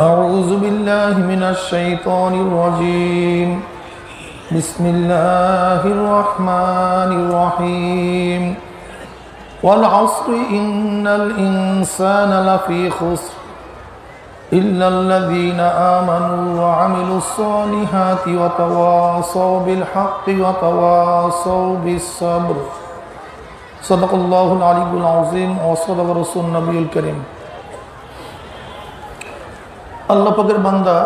أعوذ بالله من الشيطان الرجيم بسم الله الرحمن الرحيم والعصر إن الإنسان لفي خسر إلا الذين آمنوا وعملوا الصالحات وتواصوا بالحق وتواصوا بالصبر صدق الله العلي العظيم وصدق رسول النبي الكريم अल्लाह पाकेर बंदा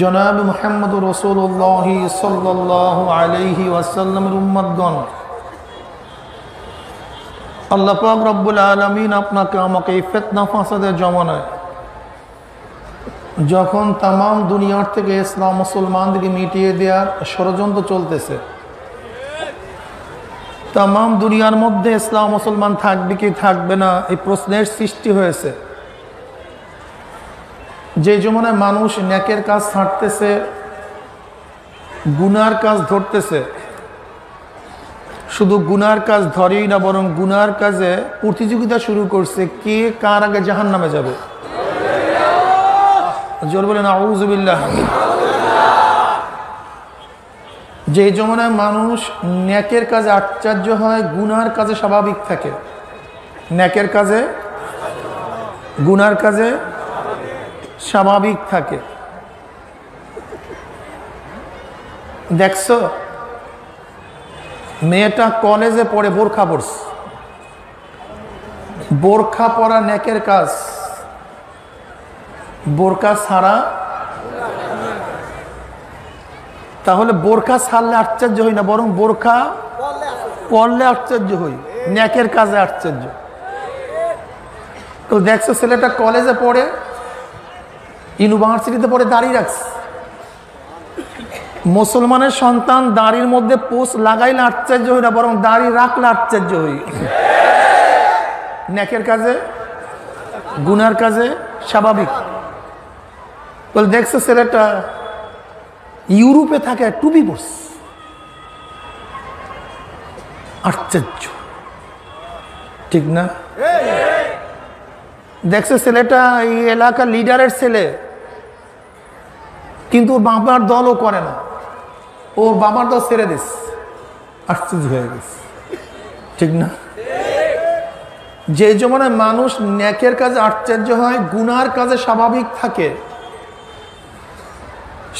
जनाब मुहम्मद रसूलुल्लाह सल्लल्लाहु अलैहि वसल्लम उम्मतगण अल्लाह पाक रब्बुल आलमीन आपनाके आमाके फितना फासादे जमानाय जखन तमाम दुनियार थेके इस्लाम मुसलमानदेरके मिटिये देयार षड़यंत्र चलतेछे तमाम दुनियार मध्य इस्लाम मुसलमान थाकबे कि थाकबे ना ए प्रश्नेर सृष्टि हयेछे जे जमाना मानुष न्याकेर काज छाड़तेछे गुनार काज धरतेछे शुधु गुनार काज धरेई ना बरং गुनार काजे प्रतियोगिता शुरू करछे के कार आगे जहन्नामे जाबे जोर बोलेन आऊजु बिल्लाह जे जमाना मानुष न्याकेर काजे आश्चर्य हय गुनार काजे स्वाभाविक थाके न्याकेर काजे गुनार काजे स्वाभाविक थाके देखो मेटा कलेजे पढ़े बोरखा पड़स बोरखा पड़ा नेकेर काज बोरखा छाड़ा ताहले बोरखा छाड़ले आश्चर्य हई ना बरং बोरखा पड़ले आश्चर्य हई नेकेर काजे आश्चर्य तो देखो सेलेटा कलेजे पढ़े ইউনিভার্সিটিতে পড়ে দাড়ি রাখছে মুসলমানের সন্তান দাড়ির মধ্যে পোস লাগাইলে আশ্চর্য হই না বরং দাড়ি রাখলে আশ্চর্য হই নেকের কাজে গুনার কাজে স্বাভাবিক বল দেখছে ছেলেটা ইউরোপে থাকে টুপি পরছে আশ্চর্য ঠিক না দেখছে ছেলেটা এই এলাকার লিডারের ছেলে কিন্তু বাবার দলও করে না ও বাবার দল ছেড়ে দিস আশ্চর্য হয়ে গেছে ঠিক না যে জমানায় মানুষ ন্যাকের কাজে আশ্চর্য হয় গুনার কাজে স্বাভাবিক থাকে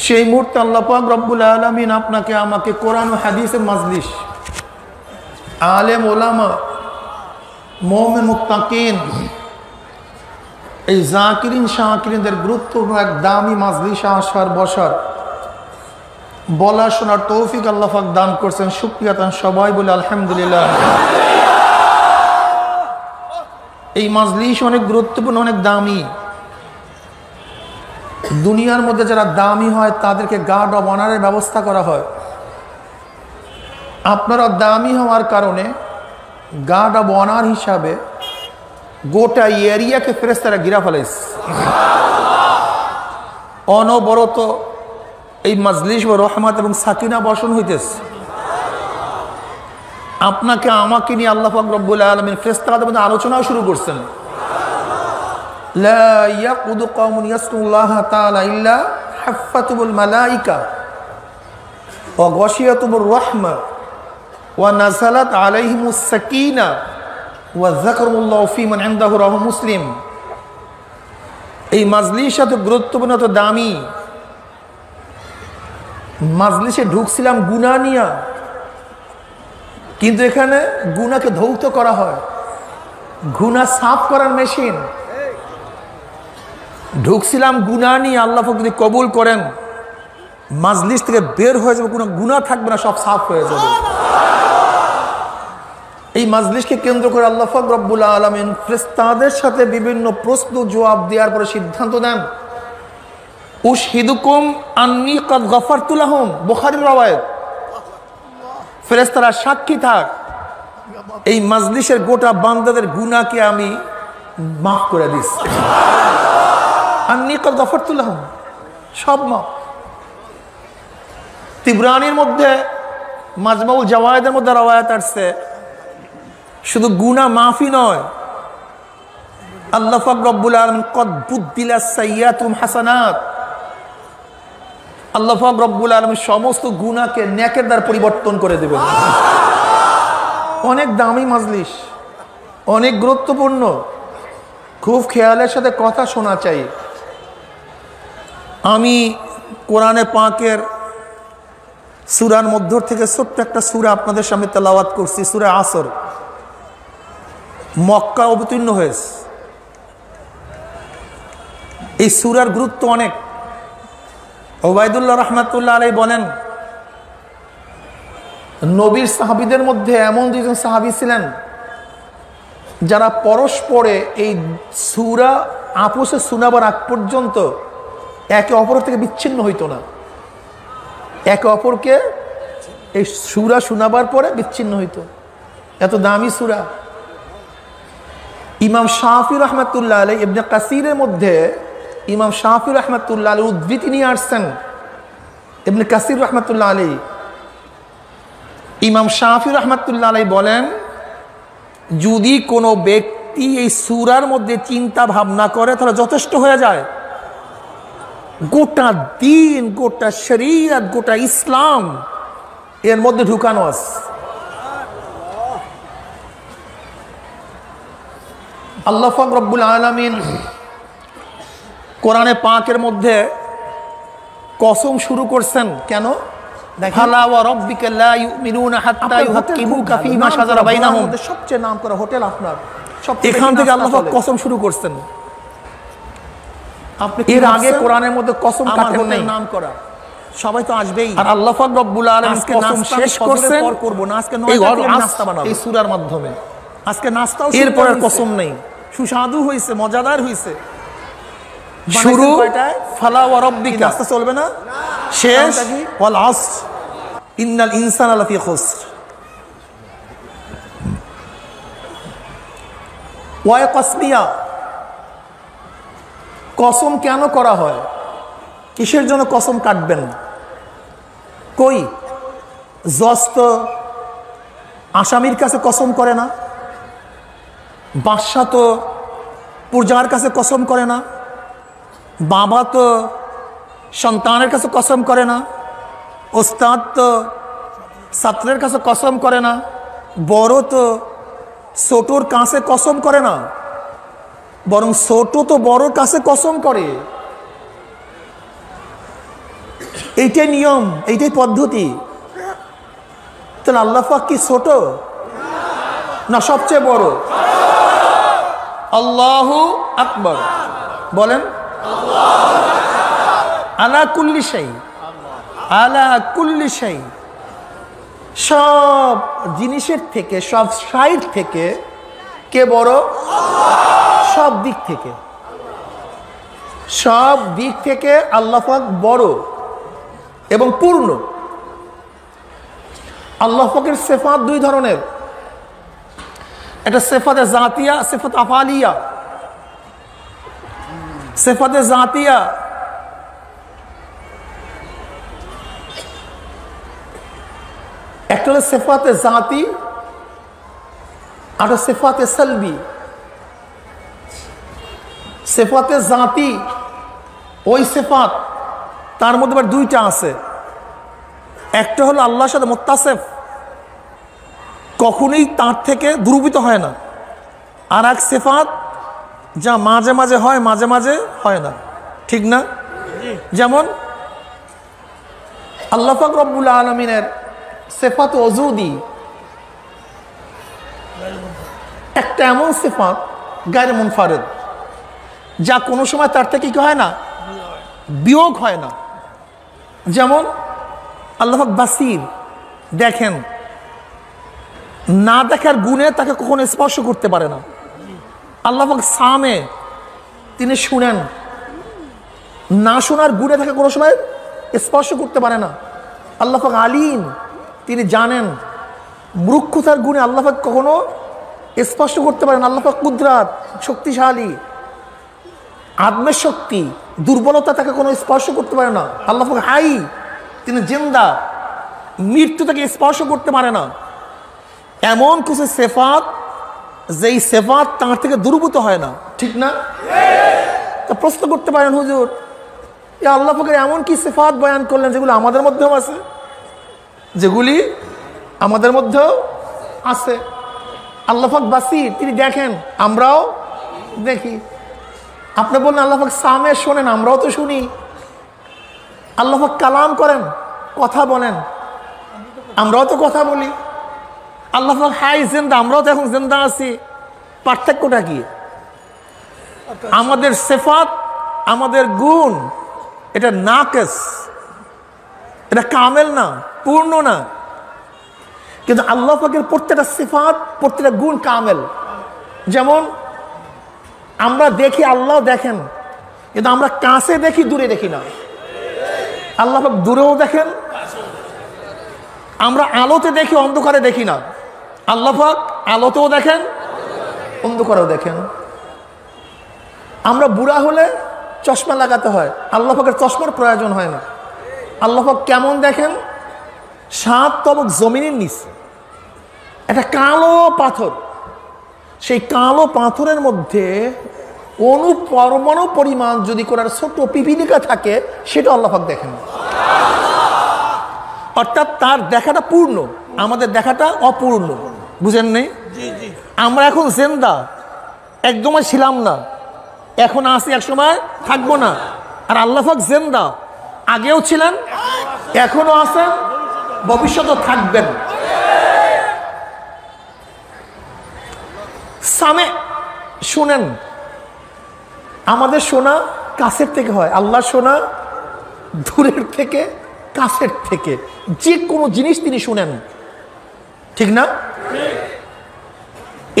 সেই মুহূর্তে আল্লাহ পাক রব্বুল আলামিন আপনাকে আমাকে কোরআন ও হাদিসের মজলিস আলেম ওলামা মুমিন মুত্তাকিন এই জাকিরিন শাকিরিনদের গুরুত্বপূর্ণ এক দামি মাজলিসে আসার বসার বলা শোনার তৌফিক আল্লাহ পাক দান করেছেন শুকরিয়া তান সবাই বলে আলহামদুলিল্লাহ এই মাজলিস অনেক গুরুত্বপূর্ণ অনেক দামি দুনিয়ার মধ্যে যারা দামি হয় তাদেরকে গার্ড অব অনারের ব্যবস্থা করা হয় আপনারা দামি হওয়ার কারণে গার্ড অব অনার হিসাবে গোটা এরিয়া কে ফেরেশতারা ঘিরে ফেলেছে সুবহানাল্লাহ অনবরত এই মজলিস ও রহমত এবং সাকিনা বর্ষণ হইতেছে সুবহানাল্লাহ আপনাকে আমাকে নিয়ে আল্লাহ পাক রব্বুল আলামিন ফেরেশতাদের মধ্যে আলোচনা শুরু করছেন সুবহানাল্লাহ লা ইয়াকুদু কওমুন ইয়াসকুল্লাহ তাআলা ইল্লা হাফাতুল মালায়েকা ওয়া গাশিয়াতুর রাহমা ওয়া নাযালাত আলাইহিমুস সাকিনা মুসলিম এই মাজলিস এত গুরুত্বপূর্ণ এত দামি মাজলিসে ঢুকছিলাম গুনা নিয়া কিন্তু এখানে গুনাকে ধৌত করা হয় গুনা সাফ করার মেশিন ঢুকছিলাম গুনা নিয়ে আল্লাহ যদি কবুল করেন মাজলিস থেকে বের হয়ে যাবে কোনো গুনা থাকবে না সব সাফ হয়ে যাবে এই মাজলিসকে কেন্দ্র করে আল্লাহ পাক রব্বুল আলামিন ফেরেশতাদের সাথে বিভিন্ন প্রশ্ন জবাব দেওয়ার পরে সিদ্ধান্ত দেন উশহিদুকুম আন্নী কদ গফারতু লাহুম বুখারী রাওয়ায়াত ফেরেশতারা সাক্ষী থাক এই মাজলিসের গোটা বান্দাদের গুনাহকে আমি মাফ করে দিছি সুবহানাল্লাহ আন্নী কদ গফারতু লাহুম সব মাফ তিবরানির মধ্যে মাজমাউল জাওয়ায়েদের মধ্যে রাওয়ায়াত আসছে शुद्ध गुना माफी नय अल्लाह पाक रब्बुल आलमीन कद बुद्दिला सय्यातुम हसनात अल्लाह पाक रब्बुल आलमीन समस्त गुना के नेकेर द्वारा परिवर्तन करे देबेन। अनेक दामी मजलिस अनेक गुरुत्वपूर्ण खूब खेयालेर साथे कथा शोना चाहिए। आमी कुराने पाकेर सूरार मध्य थेके छोट्ट एकटा सूरा आपनादेर सामने तेलावात करछि। सूरा आसर मक्का अवतीर्ण हयेছে। এই সূরার গুরুত্ব অনেক। ওবাইদুল্লাহ রাহমাতুল্লাহ আলাইহি বলেন নবীর সাহাবীদের মধ্যে এমন দুইজন সাহাবী ছিলেন যারা পরস্পরে এই সূরা আপোসে শোনাবার আগ পর্যন্ত একে অপর থেকে বিচ্ছিন্ন হইতো না, একে অপরকে এই সূরা শোনাবার পরে বিচ্ছিন্ন হইতো। এত দামি সূরা। ইমাম শাফি রাহমাতুল্লাহ আলাইহি ইবনে কাসীরের মধ্যে इमाम शाफी रहमतुल्लाह अलैहि उद्धृति नहीं आसছেন इब्ने कसीर रहमतुल्लाह अलैहि। इमाम शाफी रहमतुल्लाह अलैहि बोलें যদি কোনো ব্যক্তি এই সূরার মধ্যে চিন্তা ভাবনা করে তাহলে যথেষ্ট হয়ে যায়। গোটা দিন গোটা শরীয়ত গোটা ইসলাম এর মধ্যে ঢুকানো আছে। আল্লাহ পাক রব্বুল আলামিন কোরআনে পাকের মধ্যে কসম শুরু করছেন কেন? ফালা ওয়া রাব্বিকা লা ইউমিনুনা হাত্তা ইউহাক্কিমুকা ফীমা শাজারা বাইনাহুম। সবচেয়ে নামকরা হোটেল আপনার, এখান থেকে আল্লাহ পাক কসম শুরু করছেন। আপনি এর আগে কোরআনের মধ্যে কসম কাটেন নাই। নামকরা সবাই তো আসবেই। আর আল্লাহ পাক রব্বুল আলামিন কসম শেষ করছেন পর করব না, আজকে নয়টা নাস্তা বানাবো এই সূরার মাধ্যমে। আজকে নাস্তাও এরপর আর কসম নেই। সুস্বাদু হইছে, মজাদার হইছে। শুরু ফালা ওয়া রাব্বিকা, নাস্তা চলবে না। শেষ ওয়াল আসর ইন্নাল ইনসানা লাফি খুসর। ওয়া কসমিয়া, কসম কেন করা হয়? কিসের জন্য কসম কাটবেন? কই জজ তো আসামির কাছে কসম করে না, বাদশা তো প্রজার কাছে কসম করে না, बाबा तो सन्तान का कसम करे ना, उस्ताद तो छात्र का कसम करे ना, बड़ो तो छोटोर का कसम करे ना, बरং छोटो तो बड़ोर का कसम करे। এইটাই নিয়ম, এইটাই পদ্ধতি। তাহলে আল্লাহ পাক কি ছোট না সবচেয়ে বড়? আল্লাহু আকবার বলেন। সব জিনিসের থেকে সব সাইড থেকে কে বড়? সব দিক থেকে, সব দিক থেকে আল্লাহ পাক বড় এবং পূর্ণ। আল্লাহ পাকের সিফাত দুই ধরনের, একটা সিফাতে জাতিয়া সিফাত আফআলিয়া। सिफाते जातिया एक सिफाते जाती और सिफाते सलबी। सिफाते जाती ओई सिफात तार मध्य दुईटा आछे, एक हलो आल्लाहर साथे मुत्तासिफ कखनोई तार थेके दूरबीत हय ना, और एक सिफात যা মাঝে মাঝে হয় মাঝে মাঝে হয় না, ঠিক না? যেমন আল্লাহ পাক রব্বুল আলামিনের সিফাত ওজুদি একটা এমন সিফাত গায়র মুনফারিদ, যা কোনো সময় তার থেকে কি হয় না, বিয়োগ হয় না। যেমন আল্লাহ পাক বাসির, দেখেন। না দেখার গুণে তাকে কখনো স্পর্শ করতে পারে না। আল্লাহ পাক সামে, তিনি শুনেন। না শোনার গুণে তাকে কোনো সময় স্পর্শ করতে পারে না। আল্লাহ পাক আলিম, তিনি জানেন। মূর্খতার গুণে আল্লাহ পাক কখনো স্পর্শ করতে পারেন। আল্লাহ পাক কুদরাত, শক্তিশালী। আত্মের শক্তি, দুর্বলতা তাকে কোনো স্পর্শ করতে পারে না। আল্লাহ পাক হাই, তিনি জিন্দা। মৃত্যু তাকে স্পর্শ করতে পারে না। এমন কিছু সিফাত যেই সেফাত তার থেকে দুর্বৃত হয় না। ठीक ना प्रश्न करते পারেন হুজুর এই আল্লাহ পাকের এমন কি সিফাত বয়ান করলেন যেগুলো আমাদের মধ্যেও আছে যেগুলি আমাদের মধ্যেও আছে আল্লাহ পাক বাসির তিনি দেখেন আমরাও দেখি আপনি বলেন আল্লাহ পাক সামে শুনেন আমরাও তো শুনি আল্লাহ পাক কালাম করেন কথা বলেন আমরাও তো কথা বলি আল্লাহ পাক হাই জিন্দা আমরাও তো এখন জিন্দা আছি পার্থক্যটা কি আমাদের সিফাত আমাদের গুণ এটা নাকস এটা কামেল না পূর্ণ না কিন্তু আল্লাহ পাকের প্রত্যেকটা সিফাত প্রত্যেকটা গুণ কামেল যেমন আমরা দেখি আল্লাহ দেখেন কিন্তু আমরা কাছে দেখি দূরে দেখি না আল্লাহ পাক দূরেও দেখেন আমরা আলোতে দেখি অন্ধকারে দেখি না আল্লাহ পাক আলোতেও দেখেন অন্ধকারেও দেখেন আমরা বুড়া হলে চশমা লাগাতে হয় আল্লাহ পাকের চশমার প্রয়োজন হয় না আল্লাহ পাক কেমন দেখেন সাত তবক জমিনের নিচে একটা কালো পাথর সেই কালো পাথরের মধ্যে অণু পরমাণু পরিমাণ যদি করার ছোট্ট পিপিলিকা থাকে সেটা আল্লাহ পাক দেখেন অর্থাৎ তার দেখাটা পূর্ণ আমাদের দেখাটা অপূর্ণ বুঝেন নেই আমরা এখন জিন্দা একদমই ছিলাম না এখন আসি এক সময় থাকবো না আর আল্লাহ পাক জিন্দা আগেও ছিলেন এখনো আছেন ভবিষ্যতে থাকবেন সামে শুনেন আমাদের শোনা কাছের থেকে হয় আল্লাহ শোনা দূরের থেকে কাছের থেকে যে কোনো জিনিস তিনি শুনেন ঠিক না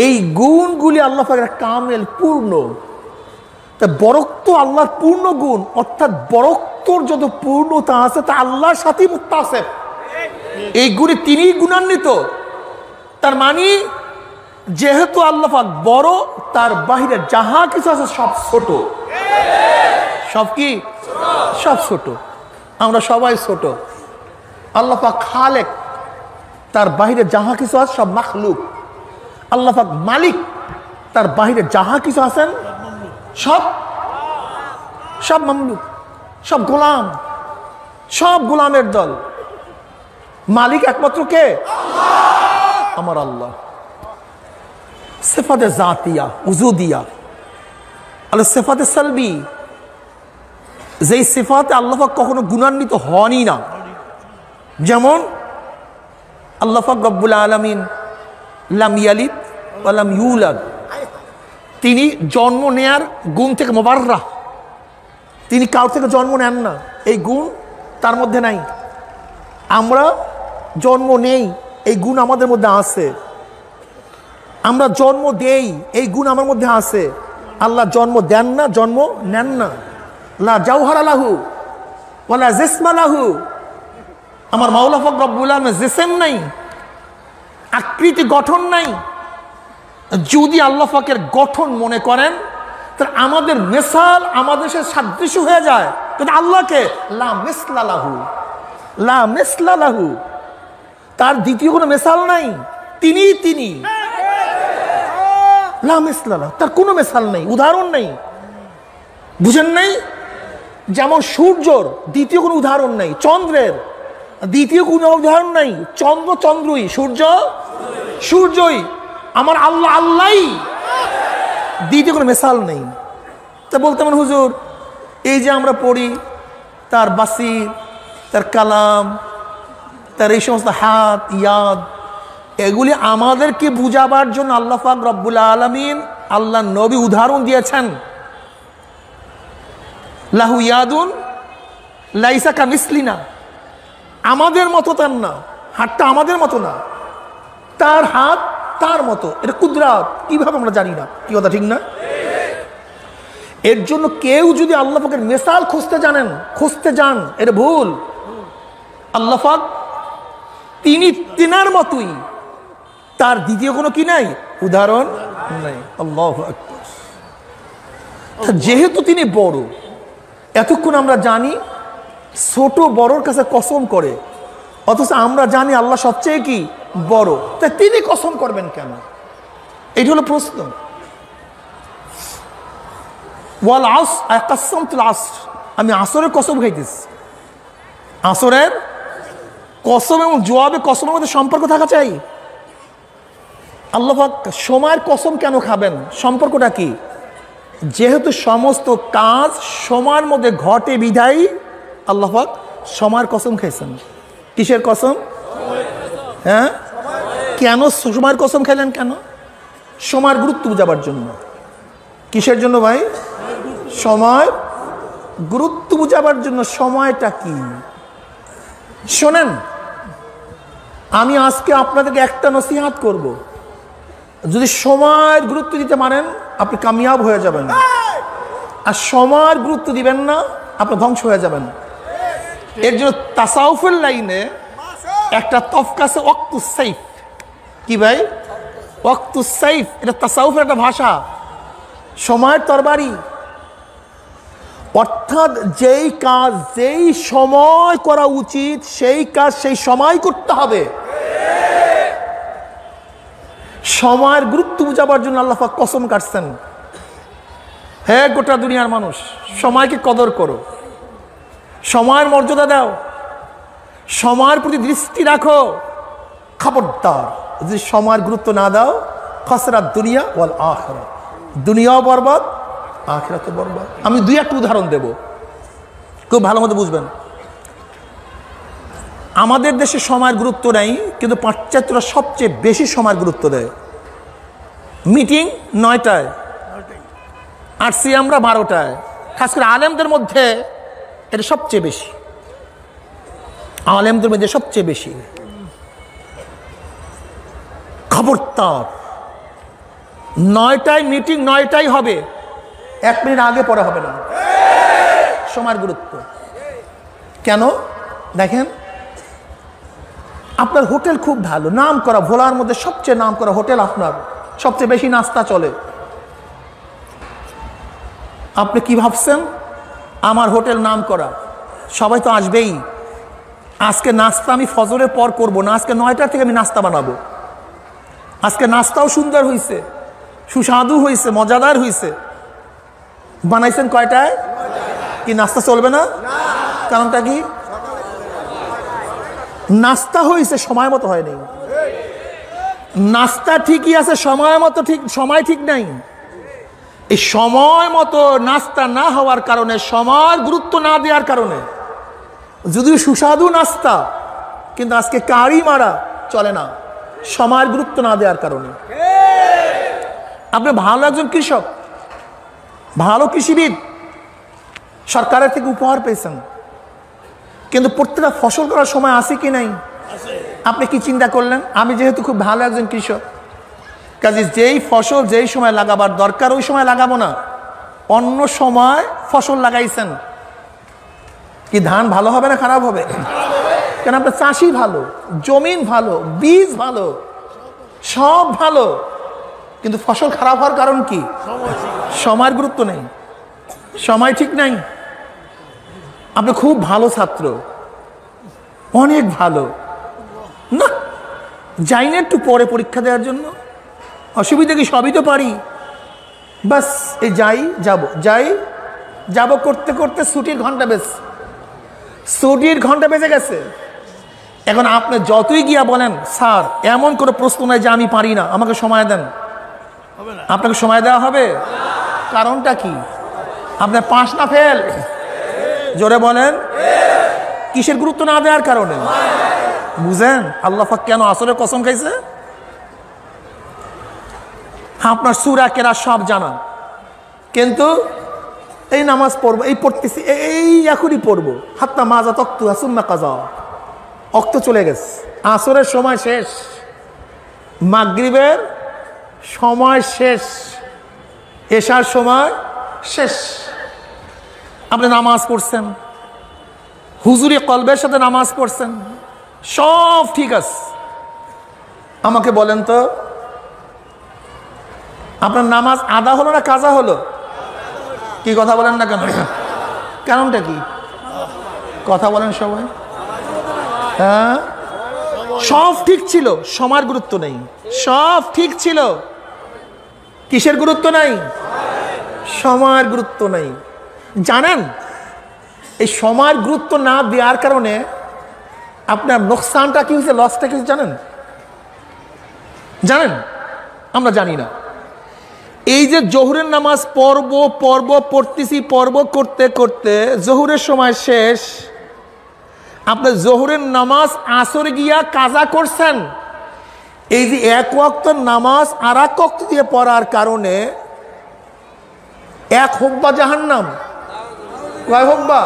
এই গুণগুলি আল্লাহ পাকের কামেল পূর্ণ তা বরক্ত আল্লাহর পূর্ণ গুণ অর্থাৎ বরক্তর যত পূর্ণতা আছে তা আল্লাহর সাথেই মুত্তাসিফ এই গুণে তিনি গুণান্বিত তার মানে যেহেতু আল্লাহ পাক বড় তার বাইরে যাহা কিছু আছে সব ছোট সব কি সব ছোট আমরা সবাই ছোট আল্লাহ পাক খালেক তার বাইরে যাহা কিছু আছে সব মাখলুক আল্লাহ পাক মালিক তার বাইরে যাহা কিছু আছেন সব সব মামলুক সব গোলাম সব গোলামের দল মালিক একমাত্র কে আমার আল্লাহ সিফাতে জাতিয়া উজুদিয়া আর সিফাতে সালবি যেই সিফাতে আল্লাহ পাক কখনো গুণান্বিত হনই না যেমন আল্লাহ পাক রব্বুল আলামিন লাম ইয়ালিদ ওয়া লাম ইউলাদ তিনি জন্ম নেয়ার গুণ থেকে মুবাররা তিনি কারোর থেকে জন্ম নেন না এই গুণ তার মধ্যে নাই আমরা জন্ম নেই এই গুণ আমাদের মধ্যে আছে আমরা জন্ম দেই এই গুণ আমার মধ্যে আছে আল্লাহ জন্ম দেন না জন্ম নেন না লা জাওহারা লাহু ওয়া লা জিসমা লাহু আমার মাওলা পাক রব্বুল আলামিন জিসম নাই আকৃতি গঠন নাই যদি আল্লাহ পাকের গঠন মনে করেন তাহলে আমাদের মিসাল আমাদের সাথে সাদৃশ্য হয়ে যায় কিন্তু আল্লাহকে লা মিসলা লাহু লা মিসলা লাহু তার দ্বিতীয় কোনো মিসাল নাই তিনিই তিনি লা মিসলা লাহু তার কোনো মিসাল নেই উদাহরণ নেই বুঝেন নাই যেমন সূর্যর দ্বিতীয় কোনো উদাহরণ নেই চন্দ্রের দ্বিতীয় কোনো উদাহরণ নেই চন্দ্র চন্দ্রই সূর্য সূর্যই আমার আল্লাহ আল্লাহই দ্বিতীয় কোনো মিসাল নেই তা বলতে মানে হুজুর এই যে আমরা পড়ি তার বাসির তার কালাম তার এই সমস্ত হাত ইয়াদ এগুলি আমাদেরকে বুঝাবার জন্য আল্লাহ পাক রব্বুল আলামিন আল্লাহ নবী উদাহরণ দিয়েছেন লাহু ইয়াদুন লাইসা কামিসলিনা আমাদের মতো তার না হাতটা আমাদের মতো না তার হাত তার মতো এটা কুদরাত কিভাবে আমরা জানি না কি কথা ঠিক না এর জন্য কেউ যদি আল্লাহ পাকের মিসাল খুঁজতে যান এটা ভুল আল্লাহ পাক তিনি তিনার মতই তার দ্বিতীয় কোনো কি নাই উদাহরণ নাই আল্লাহু আকবার যেহেতু তিনি বড় এতক্ষণ আমরা জানি ছোট বড়র কাছে কসম করে অথচ আমরা জানি আল্লাহ সবচেয়ে কি বড় তাই তিনি কসম করবেন কেন এটা হলো প্রশ্ন والعصر I قسمت العصر আমি আসরের কসম খাইতেছি আসরের কসম এবং জওয়াবে কসমের মধ্যে সম্পর্ক থাকা চাই আল্লাহ পাক সময়ের কসম কেন খাবেন সম্পর্কটা কি যেহেতু সমস্ত কাজ সময়ের মধ্যে ঘটে বিধায় আল্লাহ পাক সময়ের কসম খাইছেন কিসের কসম হ্যাঁ কেন সময়ের কসম খেলেন কেন সময়ের গুরুত্ব বোঝাবার জন্য কিসের জন্য ভাই সময় গুরুত্ব বুঝাবার জন্য সময়টা কি শুনেন আমি আজকে আপনাদেরকে একটা নসিহত করব যদি সময়ের গুরুত্ব দিতে পারেন আপনি कामयाब হয়ে যাবেন আর সময়ের গুরুত্ব দিবেন না আপনি ধ্বংস হয়ে যাবেন এর জন্য তাসাউফের লাইনে একটা তফকা আছে ওয়াক্তুস সাইফ কি ভাই ওয়াক্তুস সাইফ এটা তাসাউফের একটা ভাষা সময়ের তরবারি অর্থাৎ যেই কাজ যেই সময় করা উচিত সেই কাজ সেই সময় করতে হবে সময়ের গুরুত্ব বুঝাবার জন্য আল্লাহ পাক কসম কাটছেন হে গোটা দুনিয়ার মানুষ সময়কে কদর করো সময়ের মর্যাদা দাও সময়ের প্রতি দৃষ্টি রাখো খবরদার যদি সময়ের গুরুত্ব না দাও খসরা দুনিয়া ওয়াল আখিরা দুনিয়াও বরবাদ আখিরাতে বরবাদ আমি দুই একটা উদাহরণ দেব খুব ভালো মতো বুঝবেন আমাদের দেশে সময়ের গুরুত্ব নাই কিন্তু পাশ্চাত্যরা সবচেয়ে বেশি সময়ের গুরুত্ব দেয় মিটিং ৯টায় আর সি আমরা ১২টায় খাস করে আলেমদের মধ্যে এটা সবচেয়ে বেশি আলেমদের মধ্যে সবচেয়ে বেশি খবরদার ৯টায় মিটিং ৯টায় হবে এক মিনিট আগে পড়া হবে না সময়ের গুরুত্ব কেন দেখেন আপনার হোটেল খুব ভালো নাম করা ভোলার মধ্যে সবচেয়ে নাম করা হোটেল আপনার সবচেয়ে বেশি নাস্তা চলে আপনি কি ভাবছেন আমার হোটেল নাম করা সবাই তো আসবেই আজকে নাস্তা আমি ফজরের পর করব না আজকে ৯টার থেকে আমি নাস্তা বানাবো আজকে নাস্তাও সুন্দর হয়েছে সুস্বাদু হয়েছে মজাদার হয়েছে বানাইছেন কয়টায় কি নাস্তা চলবে না কারণটা কি নাস্তা হয়েছে সময় মতো হয়নি নাস্তা ঠিকই আছে সময় মতো ঠিক সময় ঠিক নাই এই সময় মতো নাস্তা না হওয়ার কারণে সময়ের গুরুত্ব না দেওয়ার কারণে যদিও সুস্বাদু নাস্তা কিন্তু আজকে কারি মারা চলে না সময়ের গুরুত্ব না দেওয়ার কারণে আপনি ভালো একজন কৃষক ভালো কৃষিবিদ সরকারের থেকে উপহার পেয়েছেন কিন্তু প্রত্যেকটা ফসল করার সময় আছে কি নাই আপনি কি চিন্তা করলেন আমি যেহেতু খুব ভালো একজন কৃষক কাজে যেই ফসল যেই সময় লাগাবার দরকার ওই সময় লাগাবো না অন্য সময় ফসল লাগাইছেন কি ধান ভালো হবে না খারাপ হবে কেন আপনার চাষি ভালো জমিন ভালো বীজ ভালো সব ভালো কিন্তু ফসল খারাপ হওয়ার কারণ কি সময়ের গুরুত্ব নেই সময় ঠিক নাই আপনি খুব ভালো ছাত্র অনেক ভালো না যাই না একটু পরে পরীক্ষা দেওয়ার জন্য অসুবিধা কি সবই তো পারি বাস এই যাই যাব করতে করতে ছুটির ঘন্টা বেজে গেছে এখন আপনি যতই গিয়া বলেন স্যার এমন কোনো প্রশ্ন নাই যে আমি পারি না আমাকে সময় দেন আপনাকে সময় দেওয়া হবে কারণটা কি আপনার পাশ না ফেল জোরে বলেন কিসের গুরুত্ব না দেওয়ার কারণে বুঝেন আল্লাহ পাক কেন আসরের কসম খাইছে আপনার সূরা কেরা সব জানা কিন্তু এই নামাজ পড়বো এই পড়তেছি এই এখনই পড়বো হাত্তা মাজা তক্তু সুম্মা কাজা অক্ত চলে গেছে আসরের সময় শেষ মাগরিবের সময় শেষ এশার সময় শেষ আপনি নামাজ পড়ছেন হুজুরি কলবের সাথে নামাজ পড়ছেন সব ঠিক আছে আমাকে বলেন তো আপনার নামাজ আদা হলো না কাজা হলো কি কথা বলেন না কেন কারণটা কি কথা বলেন সবাই হ্যাঁ সব ঠিক ছিল সময়ের গুরুত্ব নেই সব ঠিক ছিল কিসের গুরুত্ব নাই समार गुरुत्व नहीं जानें समार गुरुत्व ना देवार कारणे आपनार नुकसानटा कि हयेछे लसटा कि जानें जानें आमरा जानि ना এই যে জোহরের নামাজ পড়বো পড়বো পড়তেছি পড়বো করতে করতে জোহরের সময় শেষ আপনি জোহরের নামাজ আসরে গিয়া কাজা করছেন এই যে এক ওয়াক্ত নামাজ আরেক ওয়াক্ত দিয়ে পড়ার কারণে এক হুব্বা জাহান্নাম কয় হুব্বা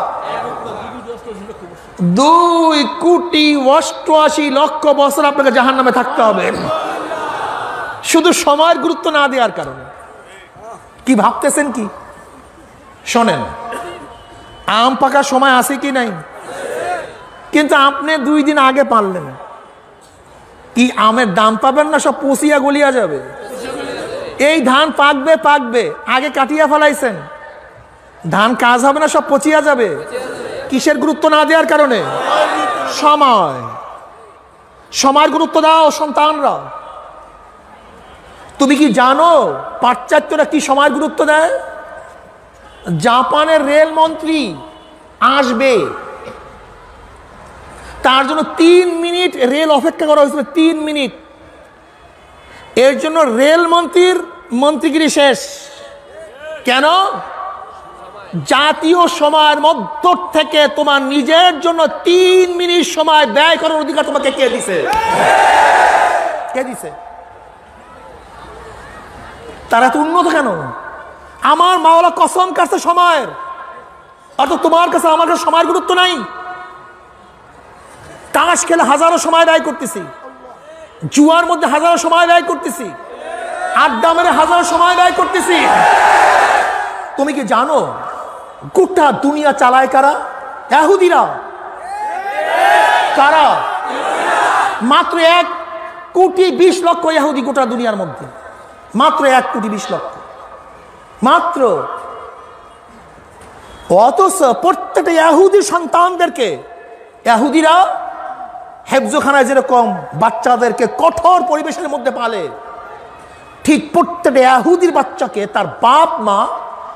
দুই কোটি 88 লক্ষ বছর আপনাকে জাহান্নামে থাকতে হবে শুধু সময়ের গুরুত্ব না দেওয়ার কারণে कि भावते कि शोनेन आम पका समय आसे कि नहीं किन्तु आपने दुई दिन आगे पाललेन कि आमेर दाम पाबेन ना सब पुसिया गलिया जाबे एई धान पाकबे पाकबे आगे काटिया फेलाइछेन धान काज होबे ना सब पचिया जाबे किसेर गुरुत्व ना देওয়ার कारणे समय समय गुरुत्व दाओ सन्तानरा तुम कि जानो पाश्चात्यरा कि समय गुरुत्व देय जापानेर रेल मंत्री आसबे तार जोन्नो 3 मिनिट रेल अपेक्षा करा हयेछिल 3 मिनिट एर जोन्नो रेल मंत्रीर मंत्रीगिरि शेष केन जातीय समयेर मध्य थेके तोमार निजेर जोन्नो 3 मिनिट समय व्यय करार अधिकार तोमाके के दिछे के दिछे तारा तो उन्नत केन आमार माओला कसम करते समय अर्थात तुम्हार काछे आमार काछे समय गुरुत्व नहीं ताश खेले हजारों समय व्यय करतेছি जुआर मध्य हजारों समय व्यय करतेছি आड्डा मेरे हजारों समय व्यय करतेছি तुम कि जानो गोटा दुनिया चालाय कारा यहुदीरा कारा मात्र 1 কোটি 20 লক্ষ यहुदी गोटा दुनियार मध्य मात्र 1 কোটি 20 লক্ষ मात्र অথচ প্রত্যেক ইহুদি সন্তানদেরকে ইহুদিরা হেফজোখানায় যেরকম বাচ্চাদেরকে কঠোর পরিবেশের মধ্যে পালে ঠিক প্রত্যেক ইহুদির বাচ্চাকে তার বাপ মা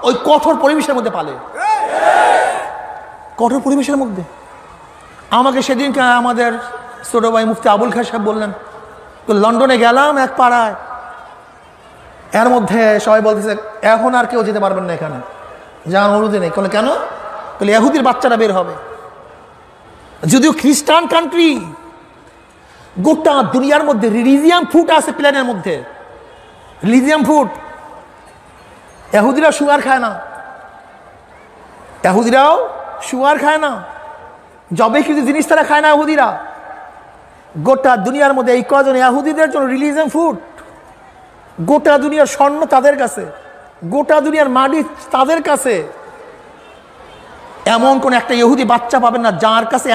ওই কঠোর পরিবেশের মধ্যে পালে কঠোর পরিবেশের মধ্যে আমাকে সেদিনকে আমাদের ছোট ভাই মুফতি আবুল খান সাহেব বললেন তো লন্ডনে গেলাম এক পাড়ায় एर मध्य सबाई बोलते एखन आर केउ जेते पारबेन ना एखाने जान अनुमति नेई कोन केन कले इहुदिर बाच्चारा बेर होबे जदिओ ख्रिस्टान कान्ट्री गोटा दुनियार मध्य रिलिजियन फूड आछे प्लेनेर मध्य रिलिजियन फूड इहुदिरा शुगर खाय ना इहुदिराओ शुगर खाय ना जबे किछु जिनिस तारा खाय ना इहुदिरा गोटा दुनियार मध्य एई कयजन इहुदिদের জন্য रिलिजियन फूड गोटा दुनियार स्वर्ण तादेर काछे गोटा दुनियार माटी तादेर काछे एमन कोन एकटा इहुदी बाच्चा पाबेन ना जार काछे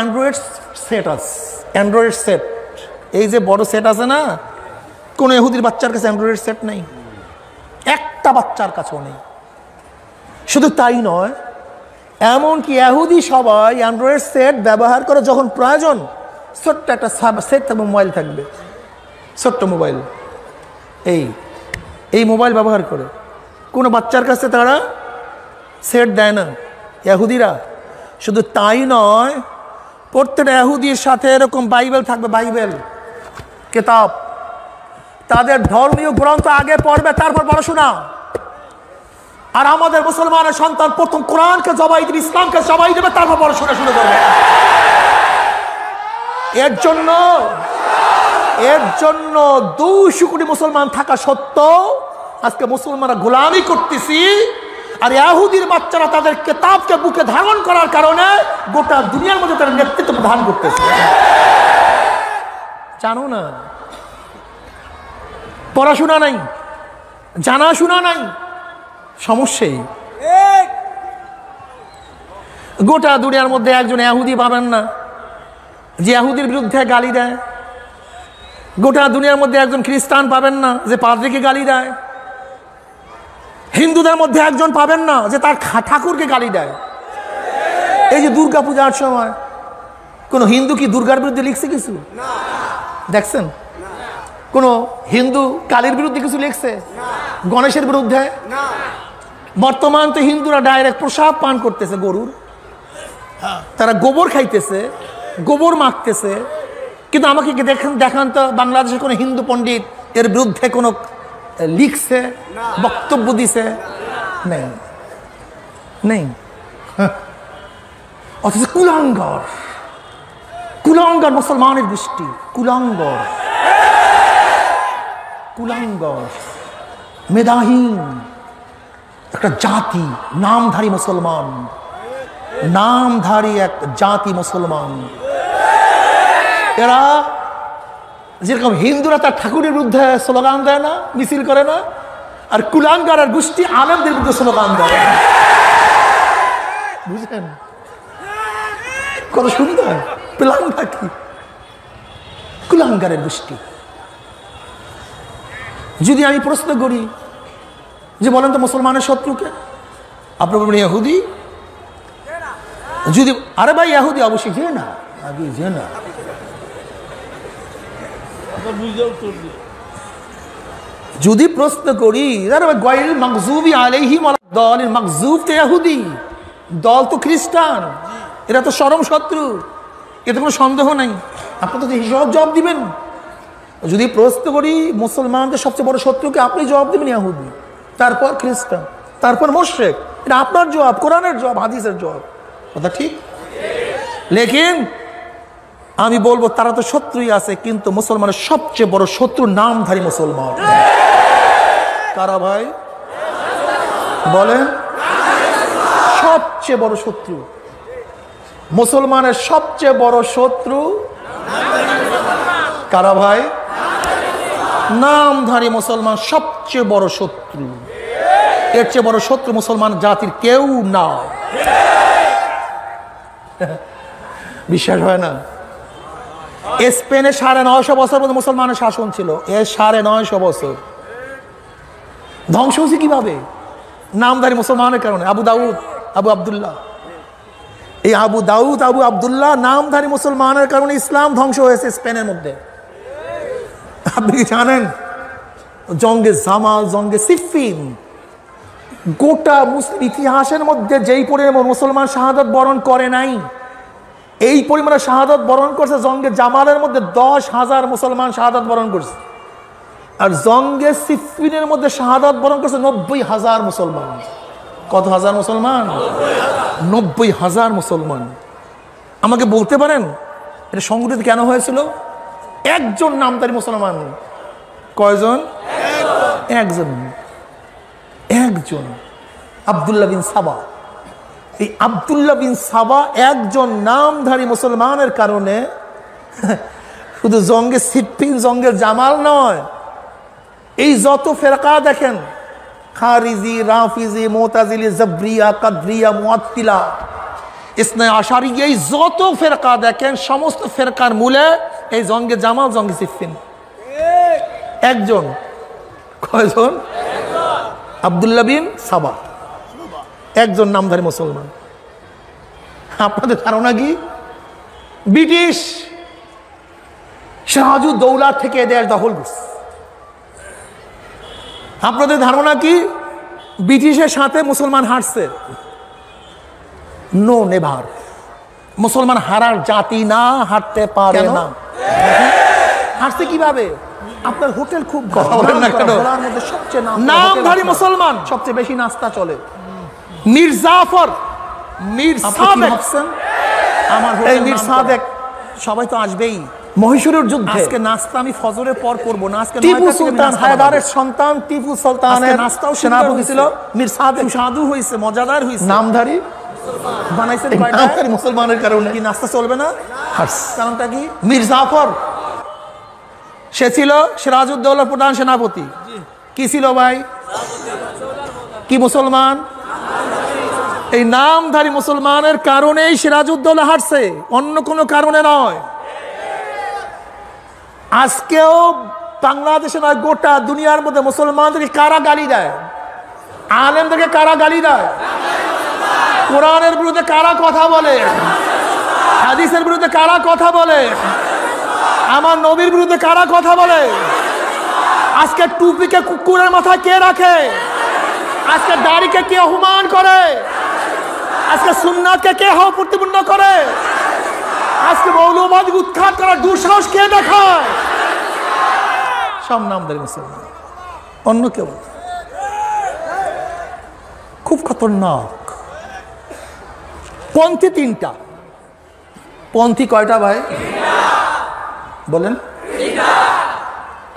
एंड्रয়েড सेट एई जे बड़ सेट आछे ना कोनो इहुदीर बाच्चार काछे एंड्रয়েড सेट नेই एकटा बाच्चार काছেও নেই शुधु ताई नय़ एमनकि इहुदी सबाई एंड्रয়েড सेट व्यवहार करे जखन प्रयोजन छोट्ट एकटा सेट मोबाइल थाकबे छोट्ट मोबाइल एई এই মোবাইল ব্যবহার করে কোনো বাচ্চার কাছে তারা সেট দেয় না ইহুদিরা শুধু তাই নয় প্রত্যেকটা ইহুদির সাথে এরকম বাইবেল থাকবে বাইবেল কিতাব তাদের ধর্মীয় গ্রন্থ আগে পড়বে তারপর পড়াশোনা আর আমাদের মুসলমানের সন্তান প্রথম কোরআনকে জবাই দিবে ইসলামকে জবাই দিবে তারপর পড়াশোনা শুরু করবে এর জন্য 200 কোটি মুসলমান থাকা সত্ত্বেও আজকে মুসলমানরা গোলামি করতেছি আর ইহুদির বাচ্চারা তাদের কিতাবকে বুকে ধারণ করার কারণে গোটা দুনিয়ার মধ্যে তারা নেতৃত্ব প্রদান করতেছে জানো না পড়াশোনা নাই জানা শোনা নাই সমস্যাই ঠিক গোটা দুনিয়ার মধ্যে একজন ইহুদি পাবেন না যে ইহুদির বিরুদ্ধে গালি দেয় गोटा दुनियार मध्य एक ख्रिस्टान पाबेन ना जे पादरी के गाली देय हिंदू मध्य एक पाबेन ना जे तार ठाकुर के गाली देय दुर्गा पूजार समय कोनो हिंदू की दुर्गार बिरुद्धे लिखछे किछु ना देखछेन कोनो हिंदू कालीर बिरुद्धे किछु लिखछे ना गणेशेर बिरुद्धे ना बर्तमान तो हिंदूरा डायरेक्ट प्रसाद पान करते गरुर तारा गोबर खाइते गोबर माखते क्योंकि आमाके कि देखें देखान तो बांग्लादेशे कोनो हिंदू पंडित एर बिरुद्धे कोनो लिखसे बक्तव्य दिसे नहीं नहीं अथच कुलांगार कुलांगार मुसलमानेर दृष्टि कुलांगार कुलांगार मेधाहीन एक जाति नामधारी एक जाति मुसलमान এরা যেরকম হিন্দুরা তার ঠাকুরের বিরুদ্ধে স্লোগান দেয় না মিছিল করে না আর কুলাঙ্গার আর গোষ্ঠী আলেমদের বিরুদ্ধে স্লোগান দেয় বুঝেন কত সুন্দর প্লাঙ্গা কি কুলাঙ্গারের গোষ্ঠী যদি আমি প্রশ্ন করি যে বলেন তো মুসলমানের শত্রুকে আপনি বলবেন ইহুদি যদি আরে ভাই ইহুদি অবশ্যই যে না আগে যে না যদি প্রশ্ন করি গায়রুল মাগযুবি আলাইহিম ওয়ালাদ-দালিল মাগযুব তো ইহুদি দল তো খ্রিস্টান এরা তো চরম শত্রু এতে কোনো সন্দেহ নাই আপনি তো হিসাব জবাব দিবেন যদি প্রশ্ন করি মুসলমানদের সবচেয়ে বড় শত্রুকে আপনি জবাব দিবেন ইহুদি তারপর খ্রিস্টান তারপর মুশরিক এটা আপনার জবাব কোরআনের জবাব হাদিসের জবাব কথা ঠিক लेकिन आमी बोलबो तारा तो शत्रु आछे किन्तु मुसलमानेर सबचेये बड़ शत्रु नामधारी मुसलमान कारा भाई बोलें सबचेये बड़ शत्रु मुसलमानेर सबचेये बड़ शत्रु कारा भाई नामधारी मुसलमान सबचेये बड़ शत्रु एर चेये बड़ शत्रु मुसलमान जातिर केउ ना विश्वास है ना स्पेने ৯৫০ বছর পর্যন্ত মুসলমানের শাসন ছিল এই ৯৫০ বছর ধ্বংস হয়েছে কিভাবে নামধারী মুসলমানের কারণে আবু দাউদ আবু আব্দুল্লাহ এই আবু দাউদ আবু আব্দুল্লাহ নামধারী মুসলমানের কারণে ইসলাম ধ্বংস হয়েছে স্পেনের মধ্যে আপনি কি জানেন জঙ্গে জামাল জঙ্গে সিফিন গোটা মুসলিম ইতিহাসের মধ্যে যেই পরিমাণ মুসলমান শাহাদত বরণ করে নাই এই পরিমাণে শাহাদত বরণ করছে জঙ্গে জামালের মধ্যে ১০,০০০ মুসলমান শাহাদত বরণ করছে আর জঙ্গে সিফিনের মধ্যে শাহাদত বরণ করছে ৯০,০০০ মুসলমান কত হাজার মুসলমান ৯০,০০০ মুসলমান আমাকে বলতে পারেন এটা সংগঠিত কেন হয়েছিল একজন নামধারী মুসলমান কয়জন একজন একজন আব্দুল্লাহ বিন সাবা আব্দুল্লাহ বিন সাবা একজন নামধারী মুসলমানের কারণে শুধু জঙ্গে সিফিন জঙ্গে জামাল নয় এই যত ফেরকা দেখেন খারিজি রাফিজি মুতাজিলি জাবরিয়া কাদরিয়া মুআত্তিলা ইসনা আশারি এই যত ফেরকা দেখেন সমস্ত ফেরকার মূলে এই জঙ্গে জামাল জঙ্গে সিফিন একজন কয়জন আব্দুল্লাহ বিন সাবা একজন নামধারী মুসলমান আপনাদের ধারণা কি ব্রিটিশ সিরাজউদ্দৌলা থেকে দেশ দখল করছে আপনাদের ধারণা কি ব্রিটিশের সাথে মুসলমান হারছে নো নেভার মুসলমান হারার জাতি না হারতে পারে না হারছে কিভাবে আপনার হোটেল খুব সবচেয়ে নামধারী মুসলমান সবচেয়ে বেশি নাস্তা চলে মীর জাফর মীর সাদেক আমার এই মীর সাদেক সবাই তো আসবেই মহীশূরের যুদ্ধে আজকে নাস্তা আমি ফজরের পর করব না আজকে টিপু সুলতান হায়দারের সন্তান টিপু সুলতানের নাস্তাও সেনাপতি ছিল মীর সাদেক সাধু হইছে মজাদার হইছে নামধারী বানাইছে নামধারী মুসলমানের কারণে কি নাস্তা চলবে না কারণটা কি মীর জাফর সে ছিল সিরাজউদ্দৌলার প্রধান সেনাপতি কি ছিল ভাই কি মুসলমান এই নামধারী মুসলমানের কারণেই সিরাজউদ্দৌলা হারছে অন্য কোনো কারণে নয় আজকেও বাংলাদেশে না গোটা দুনিয়ার মধ্যে মুসলমানদের কারা গালি দেয় আলেমদেরকে কারা গালি দেয় কোরআনের বিরুদ্ধে কারা কথা বলে হাদিসের বিরুদ্ধে কারা কথা বলে আমার নবীর বিরুদ্ধে কারা কথা বলে আজকে টুপিকে কুকুরের মাথায় কে রাখে আজকে দাড়িকে কে অপমান করে, আজকে সুন্নাতকে কে অপ্রতিপন্ন করে, আজকে মৌলবাদকে উৎখাত করার দুঃসাহস কে দেখায়? সব নামধারী মুসলমান, অন্য কেউ। খুব খতরনাক পন্থী তিনটা। পন্থী কয়টা ভাই বলেন?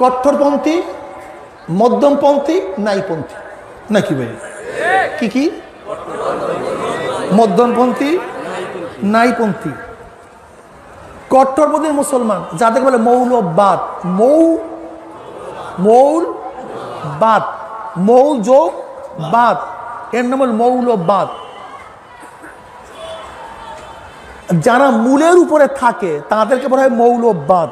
কট্টরপন্থী, মধ্যমপন্থী, নাইপন্থী। নাকি ভাই? কি কি? মধ্যমপন্থী, নাইপন্থী, কট্টরপন্থী মুসলমান, যাদের বলে মৌলবাদ। মৌলবাদ, মৌলবাদ, এর নাম হল মৌলবাদ। যারা মূলের উপরে থাকে তাদেরকে বলা হয় মৌলবাদ।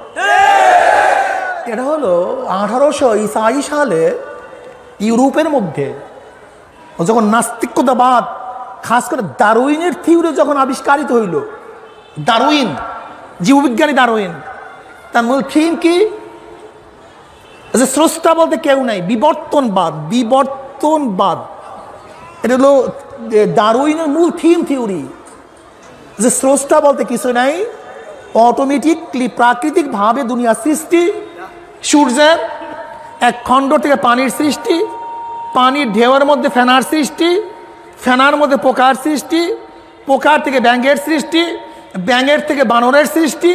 এটা হলো 1800 সালে ইউরোপের মধ্যে যখন নাস্তিকতাবাদ, খাস করে ডারউইনের থিওরি যখন আবিষ্কারিত হইল, ডারউইন জীববিজ্ঞানী ডারউইন, তার মূল থিম কি? যে স্রষ্টা বলতে কেউ নাই, বিবর্তনবাদ। বিবর্তনবাদ এটা হলো ডারউইনের মূল থিম থিওরি, যে স্রষ্টা বলতে কিছু নাই, অটোমেটিকলি প্রাকৃতিকভাবে দুনিয়া সৃষ্টি, সূর্যের এক খণ্ড থেকে পানির সৃষ্টি, পানির ঢেউয়ের মধ্যে ফেনার সৃষ্টি, ফেনার মধ্যে পোকার সৃষ্টি, পোকার থেকে ব্যাঙের সৃষ্টি, ব্যাঙের থেকে বানরের সৃষ্টি,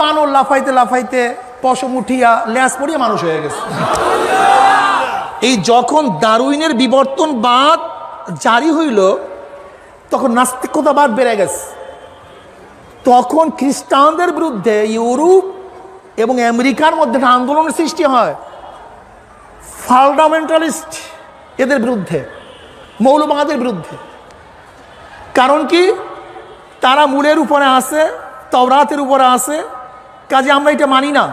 বানর লাফাইতে লাফাইতে পশম উঠিয়া ল্যাস পড়িয়া মানুষ হয়ে গেছে। এই যখন ডারউইনের বিবর্তনবাদ জারি হইল তখন নাস্তিকতাবাদ বেড়ে গেছে। তখন খ্রিস্টানদের বিরুদ্ধে ইউরোপ এবং আমেরিকার মধ্যে একটা আন্দোলনের সৃষ্টি হয়, ফান্ডামেন্টালিস্ট এদের বিরুদ্ধে, মৌলবাদের বিরুদ্ধে। কারণ কি? তারা মূলের উপরে আসে, তাওরাতের উপরে আসে, কাজে আমরা এটা মানি না।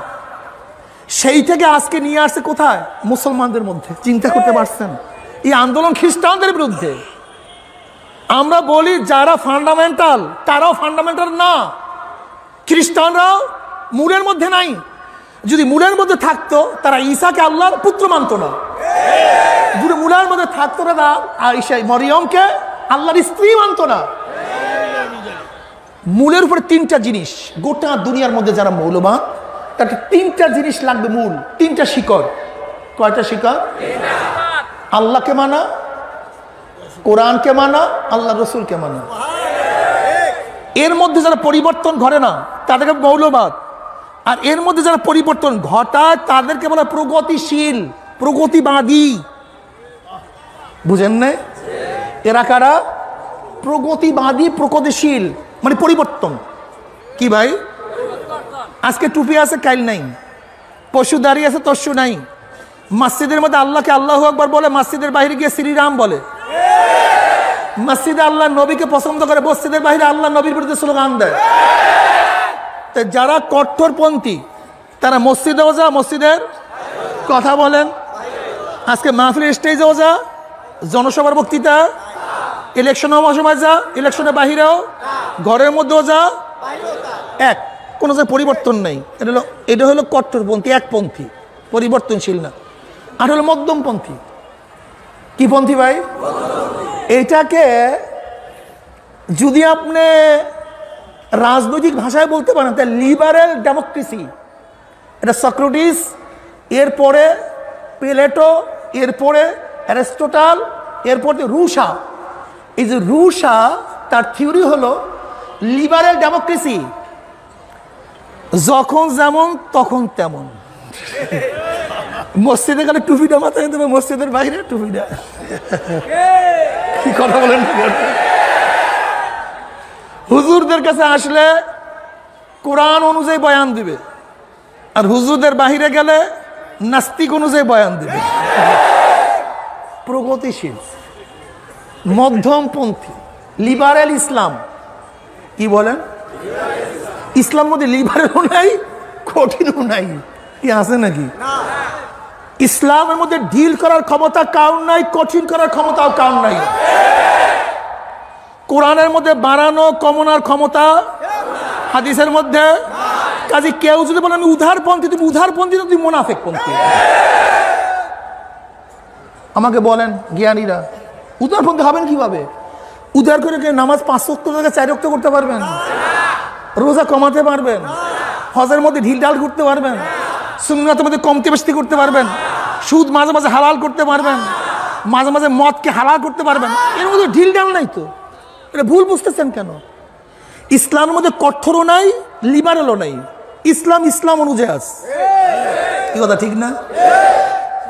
সেই থেকে আজকে নিয়ে আসছে কোথায়? মুসলমানদের মধ্যে। চিন্তা করতে পারছেন? এই আন্দোলন খ্রিস্টানদের বিরুদ্ধে। আমরা বলি যারা ফান্ডামেন্টাল তারাও ফান্ডামেন্টাল না, খ্রিস্টানরাও মূলের মধ্যে নাই। যদি মূলের মধ্যে থাকতো তারা ঈসাকে আল্লাহর পুত্র মানত না, যদি মূলের মধ্যে থাকতো না ঈসা মরিয়মকে আল্লাহর স্ত্রী মানত না। মূলের উপরে তিনটা জিনিস, গোটা দুনিয়ার মধ্যে যারা মৌলবাদ তাকে তিনটা জিনিস লাগবে, মূল তিনটা শিকড়। কয়টা শিকড়? আল্লাহকে মানা, কোরআনকে মানা, আল্লাহ রসুলকে মানা। এর মধ্যে যারা পরিবর্তন ঘটে না তাদেরকে মৌলবাদ, আর এর মধ্যে যারা পরিবর্তন ঘটায় তাদেরকে বলা প্রগতিশীল, প্রগতিবাদী। বুঝেন না? এরা কারা? প্রগতিবাদী, প্রগতিশীল মানে পরিবর্তন। কি ভাই? আজকে টুপি আছে কাইল নাই, পশু দাঁড়িয়ে আছে তস্যু নাই, মসজিদের মধ্যে আল্লাহকে আল্লাহু আকবার বলে, মসজিদের বাইরে গিয়ে শ্রীরাম বলে, মসজিদে আল্লাহ নবীকে পছন্দ করে, মসজিদের বাইরে আল্লাহ নবীর বিরুদ্ধে স্লোগান দেয়। যারা কট্টরপন্থী তারা মসজিদেও যা মসজিদের কথা বলেন, আজকে মাহফিলের স্টেজেও যা, জনসভার বক্তৃতা, ইলেকশন হওয়ার সময় যা, ইলেকশনের বাহিরেও, ঘরের মধ্যেও যা, এক কোনো যে পরিবর্তন নেই। এটা হলো কট্টরপন্থী, একপন্থী, পরিবর্তনশীল না। আর হলো মধ্যমপন্থী। কি পন্থী ভাই? এটাকে যদি আপনি রাজনৈতিক ভাষায় বলতে পারেন তাহলে লিবারেল ডেমোক্রেসি। এটা সক্রেটিস, এরপরে প্লেটো, এরপরে অ্যারিস্টটল, এরপরে রুশা। এই যে রুশা, তার থিওরি হলো লিবারেল ডেমোক্রেসি, যখন যেমন তখন তেমন। মসজিদে গেলে টুপিটা মাথায় দেবে, মসজিদের বাইরে টুপিটা। কি কথা বলেন? হুজুরদের কাছে আসলে কোরআন অনুযায়ী বয়ান দিবে, আর হুজুরদের বাহিরে গেলে নাস্তিক অনুযায়ী বয়ান দিবে। প্রগতিশীল, মধ্যমপন্থী, লিবারেল ইসলাম। কি বলেন? ইসলাম মধ্যে লিবারেলও নাই, কঠিনও নাই। কি আছে নাকি? ইসলামের মধ্যে ডিল করার ক্ষমতা কারণ নাই, কঠিন করার ক্ষমতাও কারণ নাই। কোরআনের মধ্যে বাড়ানো কমানোর ক্ষমতা হাদিসের মধ্যে। কাজে কেউ যদি বলে আমি উদারপন্থী, তুমি উদারপন্থী না, তুমি মুনাফিকপন্থী। আমাকে বলেন জ্ঞানীরা উদার পন্থী হবেন কিভাবে? উদার করে কি নামাজ ৫ ওয়াক্ত থেকে ৪ ওয়াক্ত করতে পারবেন? রোজা কমাতে পারবেন? হজের মধ্যে ঢিল ঢাল করতে পারবেন? সুন্নাতের মধ্যে কমতি বেশি করতে পারবেন? সুদ মাঝে মাঝে হালাল করতে পারবেন? মাঝে মাঝে মদকে হালাল করতে পারবেন? এর মধ্যে ঢিল ঢাল নাই তো, এটা ভুল বুঝতেছেন কেন? ইসলামের মধ্যে কঠোরও নাই, লিবারেলও নাই। ইসলাম ইসলাম অনুযায়ী আছে, কি কথা ঠিক না?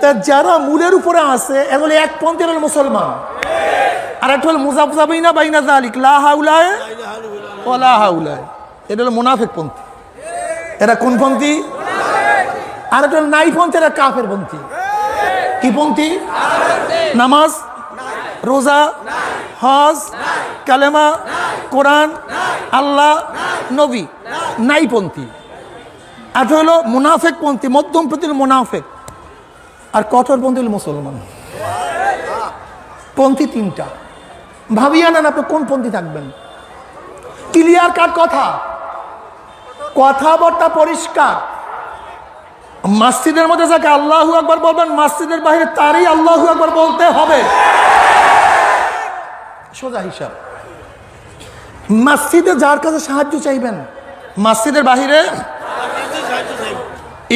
তা যারা মূলের উপরে আছে এগুলো এক পন্থের হল মুসলমান, আর একটা হল মুজাফজাবিনা বাইনা যালিক লা হাওলা ওয়ালা হাওলা, এটা হল মুনাফিক পন্থী। এরা কোন পন্থী? আর একটা হল নাই পন্থী, এরা কাফের পন্থী। কি পন্থী? নামাজ রোজা হজ কালেমা কোরআন আল্লাহ নবী নাই পন্থী। আর হলো মুনাফেক পন্থী, মধ্যম প্রতির মুনাফেক। আর কঠোর পন্থী হল মুসলমান। পন্থী তিনটা ভাবিয়া নেন আপনি কোন পন্থী থাকবেন। ক্লিয়ার কাট কথা, কথাবার্তা পরিষ্কার। মসজিদের মধ্যে যাকে আল্লাহু আকবার বলবেন, মসজিদের বাইরে তারই আল্লাহু আকবার বলতে হবে, সোজা হিসাব। মসজিদে যার কাছে সাহায্য চাইবেন, মসজিদের বাহিরে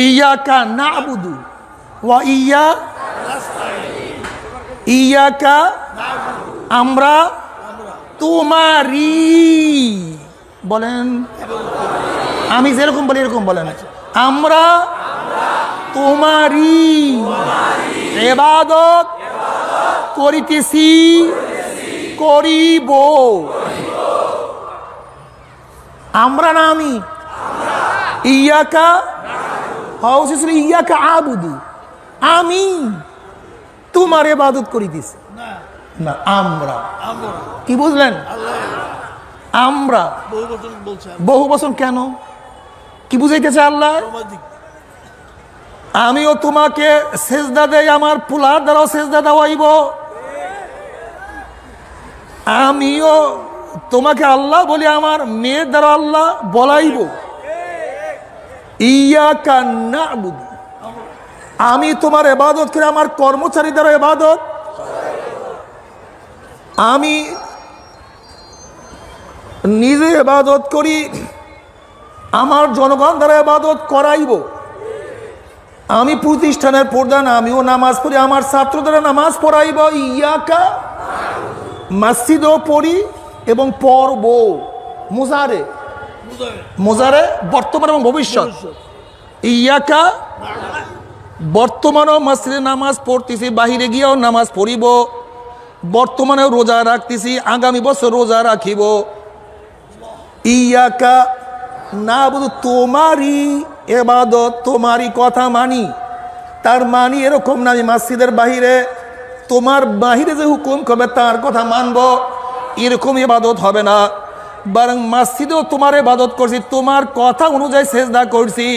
ইয়াকা নাবুদু ওয়া ইয়া নাস্তাঈন, ইয়াকা নাবুদু আমরা তোমারই বলেন, আমি যেরকম বলি এরকম বলেন, আমরা তোমারই ইবাদত করিতেছি করিব। আমরা না আমি, ইয়াকা হাউসিসুল ইয়াকা আবুদু, আমি তোমার ইবাদত করিতেছি না। আমরা কি বুঝলেন? আমরা বহু বচন কেন? কি বুঝাইতেছে আল্লাহ? আমিও তোমাকে সেজদা দেই, আমার পোলার দ্বারাও সেজদা দেওয়াইব। আমিও তোমাকে আল্লাহ বলি, আমার মেয়ের দ্বারা আল্লাহ বলাইব। ইয়াকা নাবুদু, আমি তোমার ইবাদত করে আমার কর্মচারী দ্বারা ইবাদত। আমি নিজে ইবাদত করি, আমার জনগণ দ্বারা ইবাদত করাইব। আমি প্রতিষ্ঠানের প্রধান, আমিও নামাজ পড়ি, আমার ছাত্র দ্বারা নামাজ পড়াইব। ইয়াকা মসজিদও পড়ি এবং পড়ব, মুজারে মুজারে বর্তমান এবং ভবিষ্যৎ। ইয়াকা বর্তমানেও মসজিদে নামাজ পড়তেছি, বাহিরে গিয়েও নামাজ পড়িব। বর্তমানেও রোজা রাখতেছি, আগামী বছর রোজা রাখিব। ইয়াকা না বুধু, তোমারই এবাদত, তোমারই কথা মানি। তার মানি এরকম না আমি মসজিদের বাহিরে তোমার বাহিরে যে হুকুম করবে তার কথা মানব, এরকম ইবাদত হবে না। বরং মসজিদেও তোমার ইবাদত করছি, তোমার কথা অনুযায়ী সেজদা করছি।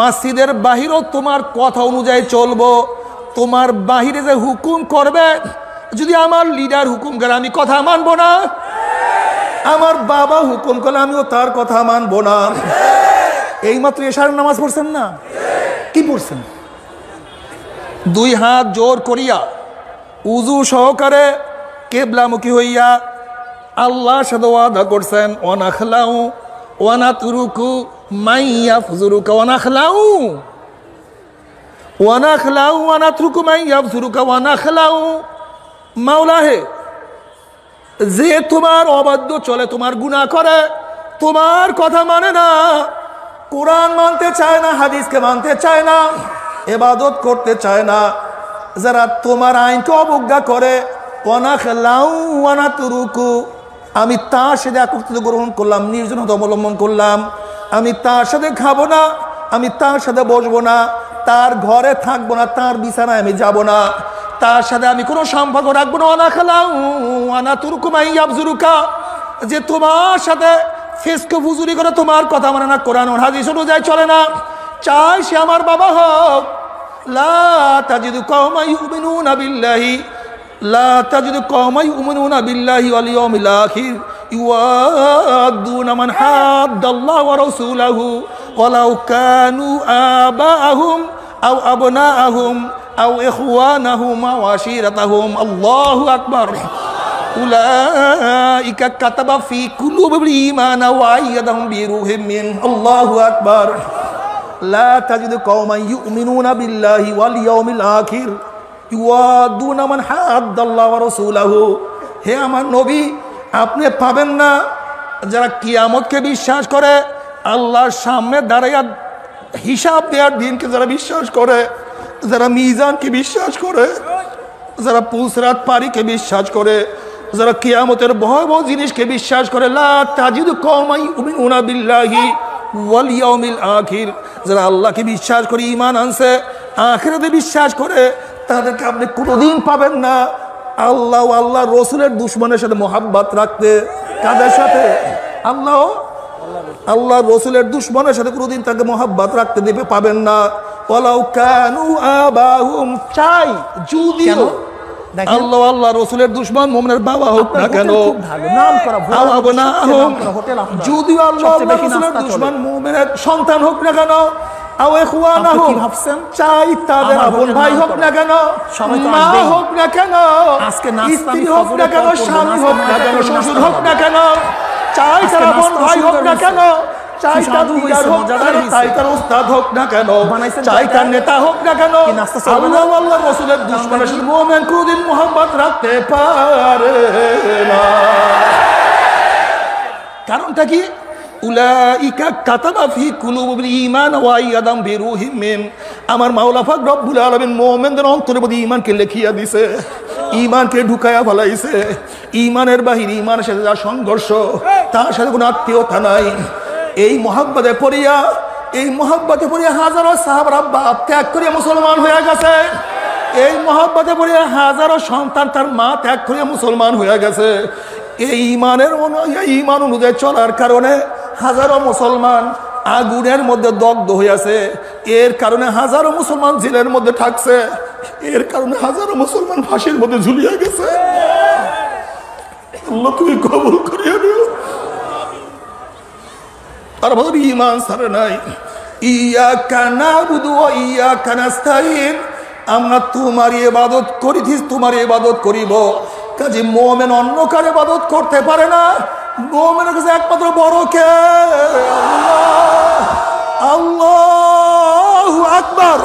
মসজিদের বাহিরেও তোমার কথা অনুযায়ী চলবো। তোমার বাহিরে যে হুকুম করবে, যদি আমার লিডার হুকুম করে আমি কথা মানবো না, আমার বাবা হুকুম করলে আমিও তার কথা মানবো না। এইমাত্র এশার নামাজ পড়ছেন না? কি পড়ছেন? দুই হাত জোর করিয়া উযু সহকারে কেবলামুখী হইয়া আল্লাহ সাথে ওয়াদা করছেন, অনাখলাউ ওয়ানাতরুকু মাইয়াফজুরুকা ওয়ানাখলাউ ওয়ানাখলাউ ওয়ানাতরুকু মাইয়াফজুরুকা ওয়ানাখলাউ। মাওলা হে, যে তোমার অবাধ্য চলে, তোমার গুনাহ করে, তোমার কথা মানে না, কোরআন মানতে চায় না, হাদিসকে মানতে চায় না, ইবাদত করতে চায় না, যারা তোমার আইনকে অবজ্ঞা করে, আমি তার সাথে একত্রিত গ্রহণ করলাম, নির্জনতা অবলম্বন করলাম। আমি তার সাথে খাবো না, আমি তার সাথে বসবো না, তার ঘরে থাকবো না, তার বিছানায় আমি যাব না, তার সাথে আমি কোনো সম্পর্ক রাখবো না। অনাখলাউ অনাতুরুকুমাই আফজুরুকা, যে তোমার সাথে ফেসকে ফুজুরি করে, তোমার কথা মানে না, কোরআন ও হাদিস অনুযায়ী চলে না, চাই সে আমার বাবা হোক। औ इखवानहुमा व अशीरतहुम अल्लाहु अकबर उलाइक कतब फी कुलूबिल ईमान व अयदहुम बिरूहिम मिन अल्लाहु अकबर ला तजिद कौमन युमिनून बिल्लाहि वल यौमिल आखिर युवादून मन हद्द अल्लाह व रसूलहु। हे अमर नबी आपने पाबेन ना जरा कियामत के विश्वास करे अल्लाहर सामने दाड़ाया हिसाब देयार दिन के जरा विश्वास करे, जरा मीजान के विश्वास करे, जरा पुसरात पारी के विश्वास करे, जरा कियामतेर भय भय जिनिस के विश्वास करे। ला ताजिदु कौमन युमिनूना बिल्लाहि वल यौमिल आखिर जरा अल्लाह के विश्वास करे ईमान आनसे आखिरते विश्वास करे तादेरके आपनि कोनोदिन पाबेन ना अल्लाह व अल्लाह रसूलेर दुश्मनेर साथे मोहब्बत राखते। कादेर साथे? अल्लाह अल्लाह रसूलेर दुश्मनेर साथे कोनोदिन ताके मोहब्बत राखते दिबे पाबेन ना। ওয়ালাউ কানু আবাহুম চাই যদি আল্লাহ আল্লাহ রাসূলের দুশমন মুমিনের বাবা হোক না কেন নাম করা আবাব না হোক যদি আল্লাহ আল্লাহ রাসূলের দুশমন মুমিনের সন্তান হোক না কেন আও ইখওয়ানাহুম হাফসান চাই তাদের আপন ভাই হোক না কেন সবাই তো আসবে হোক না কেন আজকে নাস্তা হোক না কেন স্বামী হোক না কেন শ্বশুর হোক না কেন চাই তার আপন ভাই হোক না কেন चाहे साधु हो चाहे तार उस्ताद हो ना कहो चाहे तार नेता हो ना कहो अल्लाह अल्लाह रसूल दुश्मन से मोमिन को दिन मोहब्बत रखते पारे ना। कारणটা কি? উলাইকা কাতাবা ফি কুলুবিল ঈমান ওয়া আইয়াদাম বিরুহিম মিন। আমার মাওলা পাক রব্বুল আলামিন মুমিনদের অন্তরে প্রতি ঈমানকে লিখিয়া দিয়েছে, ঈমানকে ঢুকায়া ফলাইছে। ঈমানের বাহিরে ঈমানের সাথে যা সংঘর্ষ তার সাথে কোনো আত্মীয়তা নাই। এই মহব্বতে পড়িয়া হাজারো সাহাবারা বাপ ত্যাগ করিয়া মুসলমান হয়ে গেছে। এই মহব্বতে পড়িয়া হাজারো সন্তান তার মা ত্যাগ করিয়া মুসলমান হয়ে গেছে। এই ইমানের ইমান অনুযায়ী চলার কারণে হাজারো মুসলমান আগুনের মধ্যে দগ্ধ হইয়াছে। এর কারণে হাজারো মুসলমান জেলের মধ্যে থাকছে। এর কারণে হাজারো মুসলমান ফাঁসির মধ্যে ঝুলিয়া গেছে। আল্লাহ তুমি কবুল করিয়া নিও। ईमान सर नहीं इया काना बुदुआ इया कानास्ताइन आमरा तुम्हारी इबादत करी थी तुम्हारी इबादत करीब काजे मोमेन अन्य कारे इबादत करते पारे ना। मोमेन के एकमात्र बड़ो के अल्लाहु अकबर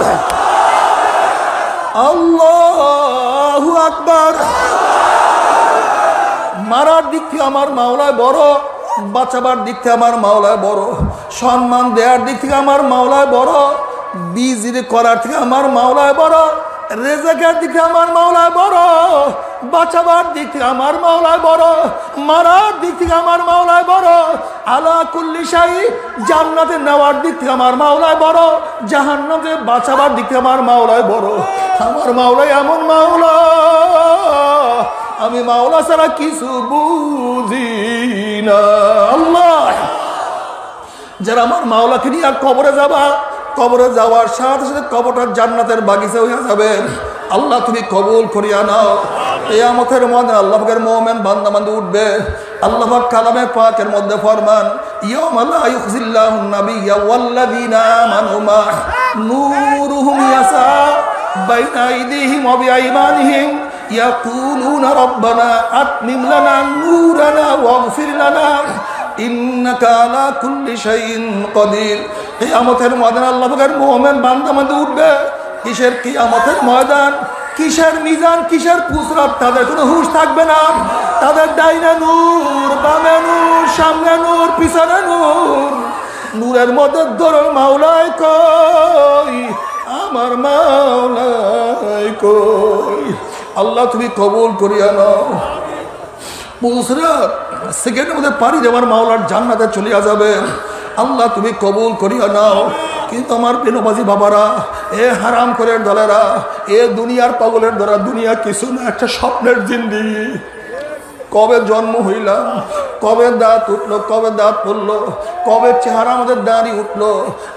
अल्लाहु अकबर। मारार दिक थेके आमार मावला बड़ो, বাঁচাবার দিক থেকে আমার মাওলায় বড়, সম্মান দেওয়ার দিক থেকে আমার মাওলায় বড়, বিজরি করার থেকে আমার মাওলায় বড়, রেজাকের দিক থেকে আমার মাওলায় বড়, বাঁচাবার দিক থেকে আমার মাওলায় বড়, মারার দিক থেকে আমার মাওলায় বড়, আলা কুল্লি শাই জান্নাতে নেওয়ার দিক থেকে আমার মাওলায় বড়, জাহান্নামে বাঁচাবার দিক থেকে আমার মাওলায় বড়। আমার মাওলায় এমন মাওলা আমি মাওলা ছাড়া কিছু বুঝি না। আল্লাহ যারা আমার মাওলাকে নিয়ে কবরে যাবা, কবরে যাওয়ার সাথে সাথে কবরটা জান্নাতের বাগিচা হইয়া যাবে। আল্লাহ তুমি কবুল করিয়া নাও। কিয়ামতের ময়দানে আল্লাহ পাকের মুমিন বান্দা বান্দা উঠবে। আল্লাহ পাক কালামে পাকের মধ্যে ফরমান ইয়াউমা লা ইউখজিল্লাহু নাবিয়্যা ওয়াল্লাযীনা আমানু মা নূরুহুম ইয়াসা বাইনা আইদিহিম ওয়া বিআইমানিহিম يقولون ربنا أتمم لنا نورنا واغفر لنا إنك على كل شيء قدير। কিয়ামতের ময়দানে আল্লাহ পাকের মুমিন বান্দা বান্দা উঠবে। কিসের কিয়ামতের ময়দান, কিসের মিজান, কিসের পুসরাত, তাদের কোনো হুঁশ থাকবে না। তাদের ডাইনে নূর, বামে নূর, সামনে নূর, পিছনে নূর। নূরের মধ্যে দরুল মাওলায় কই আমার মাওলায় কই। আল্লাহ তুমি কবুল করিয়া নাও। পুসরাত সেকেন্ডের মধ্যে পাড়ি দেওয়ার মাওলার জান্নাতে চলিয়া যাবে। আল্লাহ তুমি কবুল করিয়া নাও। কিন্তু আমার প্রেমবাজি বাবারা, এ হারাম করে দলেরা, এ দুনিয়ার পাগলের দ্বারা, দুনিয়া কিছু না, একটা স্বপ্নের জিন্দেগি। কবে জন্ম হইলাম, কবে দাঁত উঠলো, কবে দাঁত পড়লো, কবে চেহারা আমাদের দাড়ি উঠলো,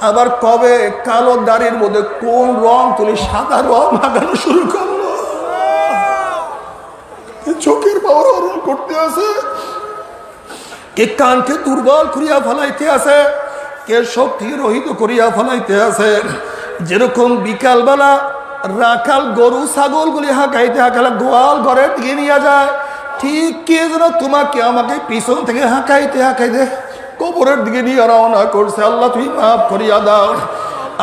আবার কবে কালো দাড়ির মধ্যে কোন রং তুলি সাদা রং লাগানো শুরু করলো। চোখের পাওয়ার অরুণ করতে আছে, কে কানকে দুর্বল করিয়া ফেলাইতে আছে, কে শক্তি রহিত করিয়া ফেলাইতে আছে। যেরকম বিকালবেলা রাখাল গরু ছাগলগুলি হাঁকাইতে হাঁকালে গোয়াল ঘরের দিকে নিয়ে যায়, ঠিক কে যেন তোমাকে আমাকে পিছন থেকে হাঁকাইতে হাঁকাইতে কবরের দিকে নিয়ে রওনা করছে। আল্লাহ তুমি মাফ করিয়া দাও,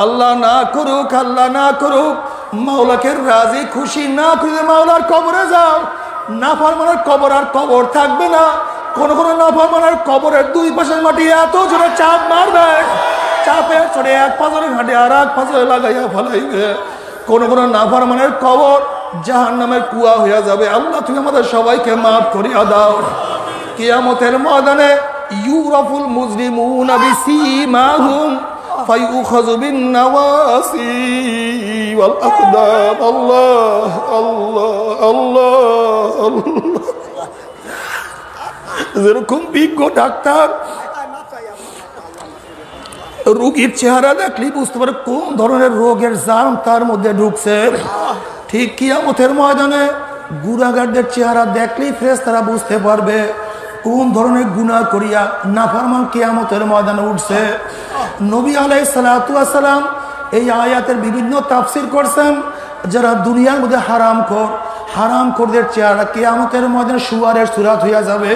আল্লাহ না করুক, আল্লাহ না করুক, মাওলাকে রাজি খুশি না করে মাওলার কবরে যাও। নাফরমানের কবর আর কবর থাকবে না, কোনো কোনো নাফরমানের কবরের দুই পাশের মাটি এত জোরে চাপ মারবে, চাপে চড়ে এক পাঁচরে ঘাটে আর এক পাঁচরে লাগাইয়া ফেলাইবে। কোনো কোনো নাফরমানের কবর জাহান্নামের কুয়া হইয়া যাবে। আল্লাহ তুমি আমাদের সবাইকে মাফ করিয়া দাও। কিয়ামতের ময়দানে ইউরাফুল মুজরিমুনা বিসিমাহুম فيؤخذ بالنواصي والأقدام الله الله الله الله যেরকম বিজ্ঞ ডাক্তার রোগীর চেহারা দেখলে বুঝতে পারে কোন ধরনের রোগের জার্ম তার মধ্যে ঢুকছে, ঠিক কিয়ামতের ময়দানে গুনাহগারদের চেহারা দেখলেই ফেরেশতারা বুঝতে পারবে কোন ধরনের গুনাহ করিয়া নাফরমান কিয়ামতের ময়দানে উঠছে। নবী আলাইহিস সালাতু ওয়াস সালাম এই আয়াতের বিভিন্ন তাফসীর করছেন, যারা দুনিয়ার মধ্যে হারামখোর, হারামখোরদের চেহারা কিয়ামতের ময়দানে শুয়ারের সুরাত হইয়া যাবে।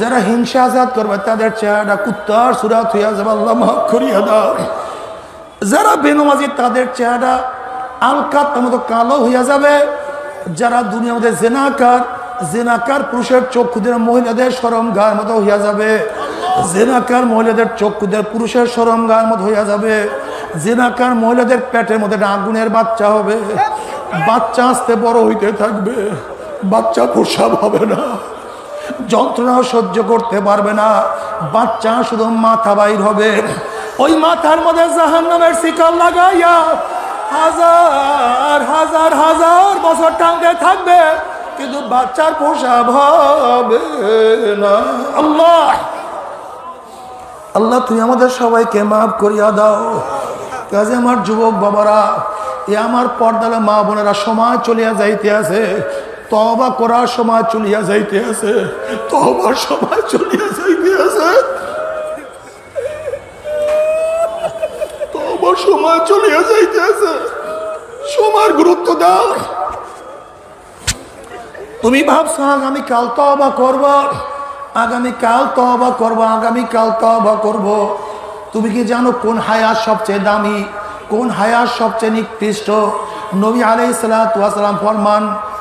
যারা হিংসা আজাদ করবে তাদের চেহারা কুত্তার সুরাত হইয়া যাবে, আল্লাহ মাফ করিয়া দাও। যারা বেনমাজি তাদের চেহারা আলকাতার মতো কালো হইয়া যাবে। যারা দুনিয়ার মধ্যে জেনাকার, জেনাকার পুরুষের চক্ষুদের মহিলাদের শরমগার মতো হইয়া যাবে, জেনাকার মহিলাদের চক্ষুদের পুরুষের শরমগার মতো হইয়া যাবে। জেনাকার মহিলাদের পেটের মধ্যে আগুনের বাচ্চা হবে, বাচ্চা আসতে বড় হইতে থাকবে, বাচ্চা প্রসব হবে না, যন্ত্রণাও সহ্য করতে পারবে না, বাচ্চা শুধু মাথা বাইর হবে। ওই মাথার মধ্যে জাহান্নামের শিকল লাগাইয়া হাজার হাজার হাজার বছর টাঙতে থাকবে, কিন্তু বাচ্চার প্রসব হবে না। আল্লাহ আল্লাহ তুমি আমাদের সবাইকে মাফ করিয়া দাও। কাজে আমার যুবক বাবারা, এ আমার পর্দালে মা বোনেরা, সময় চলিয়া যাইতে আছে, তওবা করার সময় চলিয়া যাইতে আছে, তওবার সময় চলিয়া যাইতে আছে, তওবার সময় চলিয়া যাইতে আছে। সময়ের গুরুত্ব দাও। তুমি ভাবছো আগামীকাল তওবা করবা, আগামীকাল তওবা করবো, আগামীকাল তওবা করবো। তুমি কি জানো কোন হায়াত সবচেয়ে দামি, কোন হায়াত সবচেয়ে নিকৃষ্ট? নবী আলাইহিস সালাতু ওয়াস সালাম ফরমান,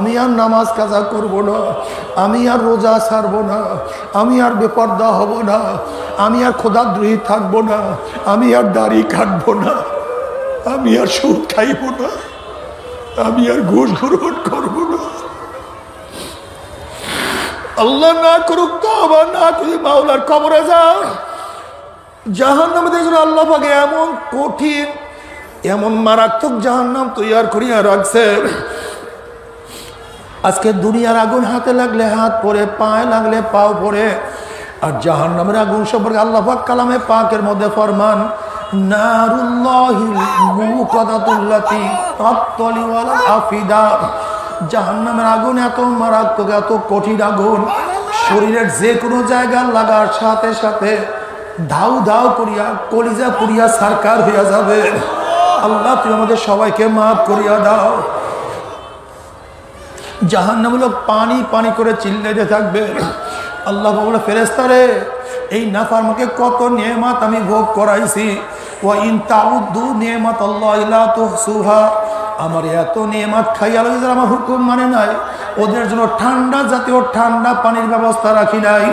আমি আর নামাজ কাজা করব না, আমি আর রোজা ছাড়বো না, আমি আর বেপর্দা হব না, আমি আর খোদাদ্রোহী থাকবো না, আমি আর দাড়ি কাটবো না, আমি আর সুদ খাইব না, আমি আর ঘুষ গ্রহণ করব না। আল্লাহ না করুক তওবা না করে মাওলার কবরে যাও। জাহান্নামের জন্য আল্লাহ পাক এমন কঠিন, এমন মারাত্মক জাহান্নাম তৈয়ার করিয়া রাখছে। আজকে দুনিয়ার আগুন হাতে লাগলে হাত পড়ে, পায়ে লাগলে পাও পড়ে। আর জাহান্নামের আগুন সম্পর্কে আল্লাহ পাক কালামে পাকের মধ্যে ফরমান, নারুল্লাহি মুকাদাতুল্লাতি তাতলি ওয়ালা আফিদা। জাহান্নামের আগুন এত মারাত্মক, এত কঠিন আগুন, শরীরের যে কোনো জায়গা লাগার সাথে সাথে ধাউ ধাউ করিয়া কলিজা পুড়িয়া সরকার হইয়া যাবে। আল্লাহ তুমি আমাদের সবাইকে মাফ করিয়া দাও। জাহান্নাম লোক পানি পানি করে চিল্লাইতে থাকবে, আল্লাহ বলে, ফেরেশতারে এই নাফরমানকে কত নেয়ামত আমি ভোগ করাইছি, ওয়া ইন তাউদু নিয়ামাতাল্লাহি লা তুহসুহা। আমার এত নেয়ামত খাইয়া লই যারা আমার হুকুম মানে নাই, ওদের জন্য ঠান্ডা জাতীয় ঠান্ডা পানির ব্যবস্থা রাখি নাই।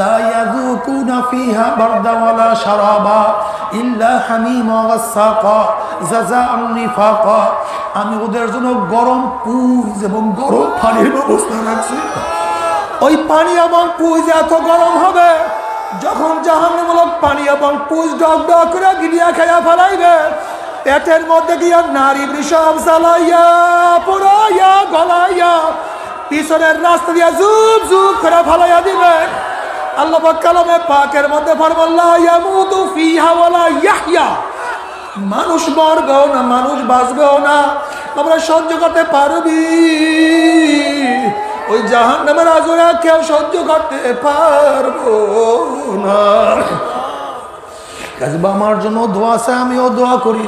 লা ইয়াযুকুনা ফিহা বারদা ওয়ালা শারাবা ইল্লা হামীমা ওয়া সাকা। আমি ওদের জন্য গরম পুজ এবং গরম পানির ব্যবস্থা রাখছি। ওই পানি এবং পুজ এত গরম হবে, যখন জাহান্নামমূলক পানি এবং পুজ ডক ডক করে গিলিয়া খাইয়া ফেলাইবে, পেটের মধ্যে গিয়া নারী বিষম জ্বালাইয়া পোড়াইয়া গলাইয়া পিছনের রাস্তা দিয়া জুপ জুপ করে ফেলাইয়া দিবে। अल्लाह पाक कलमे पाकेर मध्य फरमाल्ला यामूतु फीहा वला यहया मानुष मरबेও না মানুষ বাঁচবেও না আমরা সহ্য করতে পারবি ওই জাহান্নামের আগুন কেউ সহ্য করতে পারবো না কাজবা আমার জন্য দোয়া চাই আমিও দোয়া করি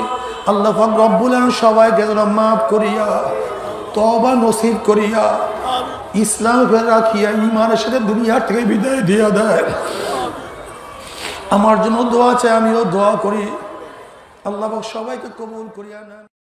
আল্লাহ পাক রব্বুল আলামিন সবাইকে যেন maaf করিয়া তওবা নসিব করিয়া इस्लाम फिर रखिया ईमान साथ दुनिया थे विदाय दिया देर जो दुआ चाहिए दुआ करी अल्लाह सबा के कबूल करिया।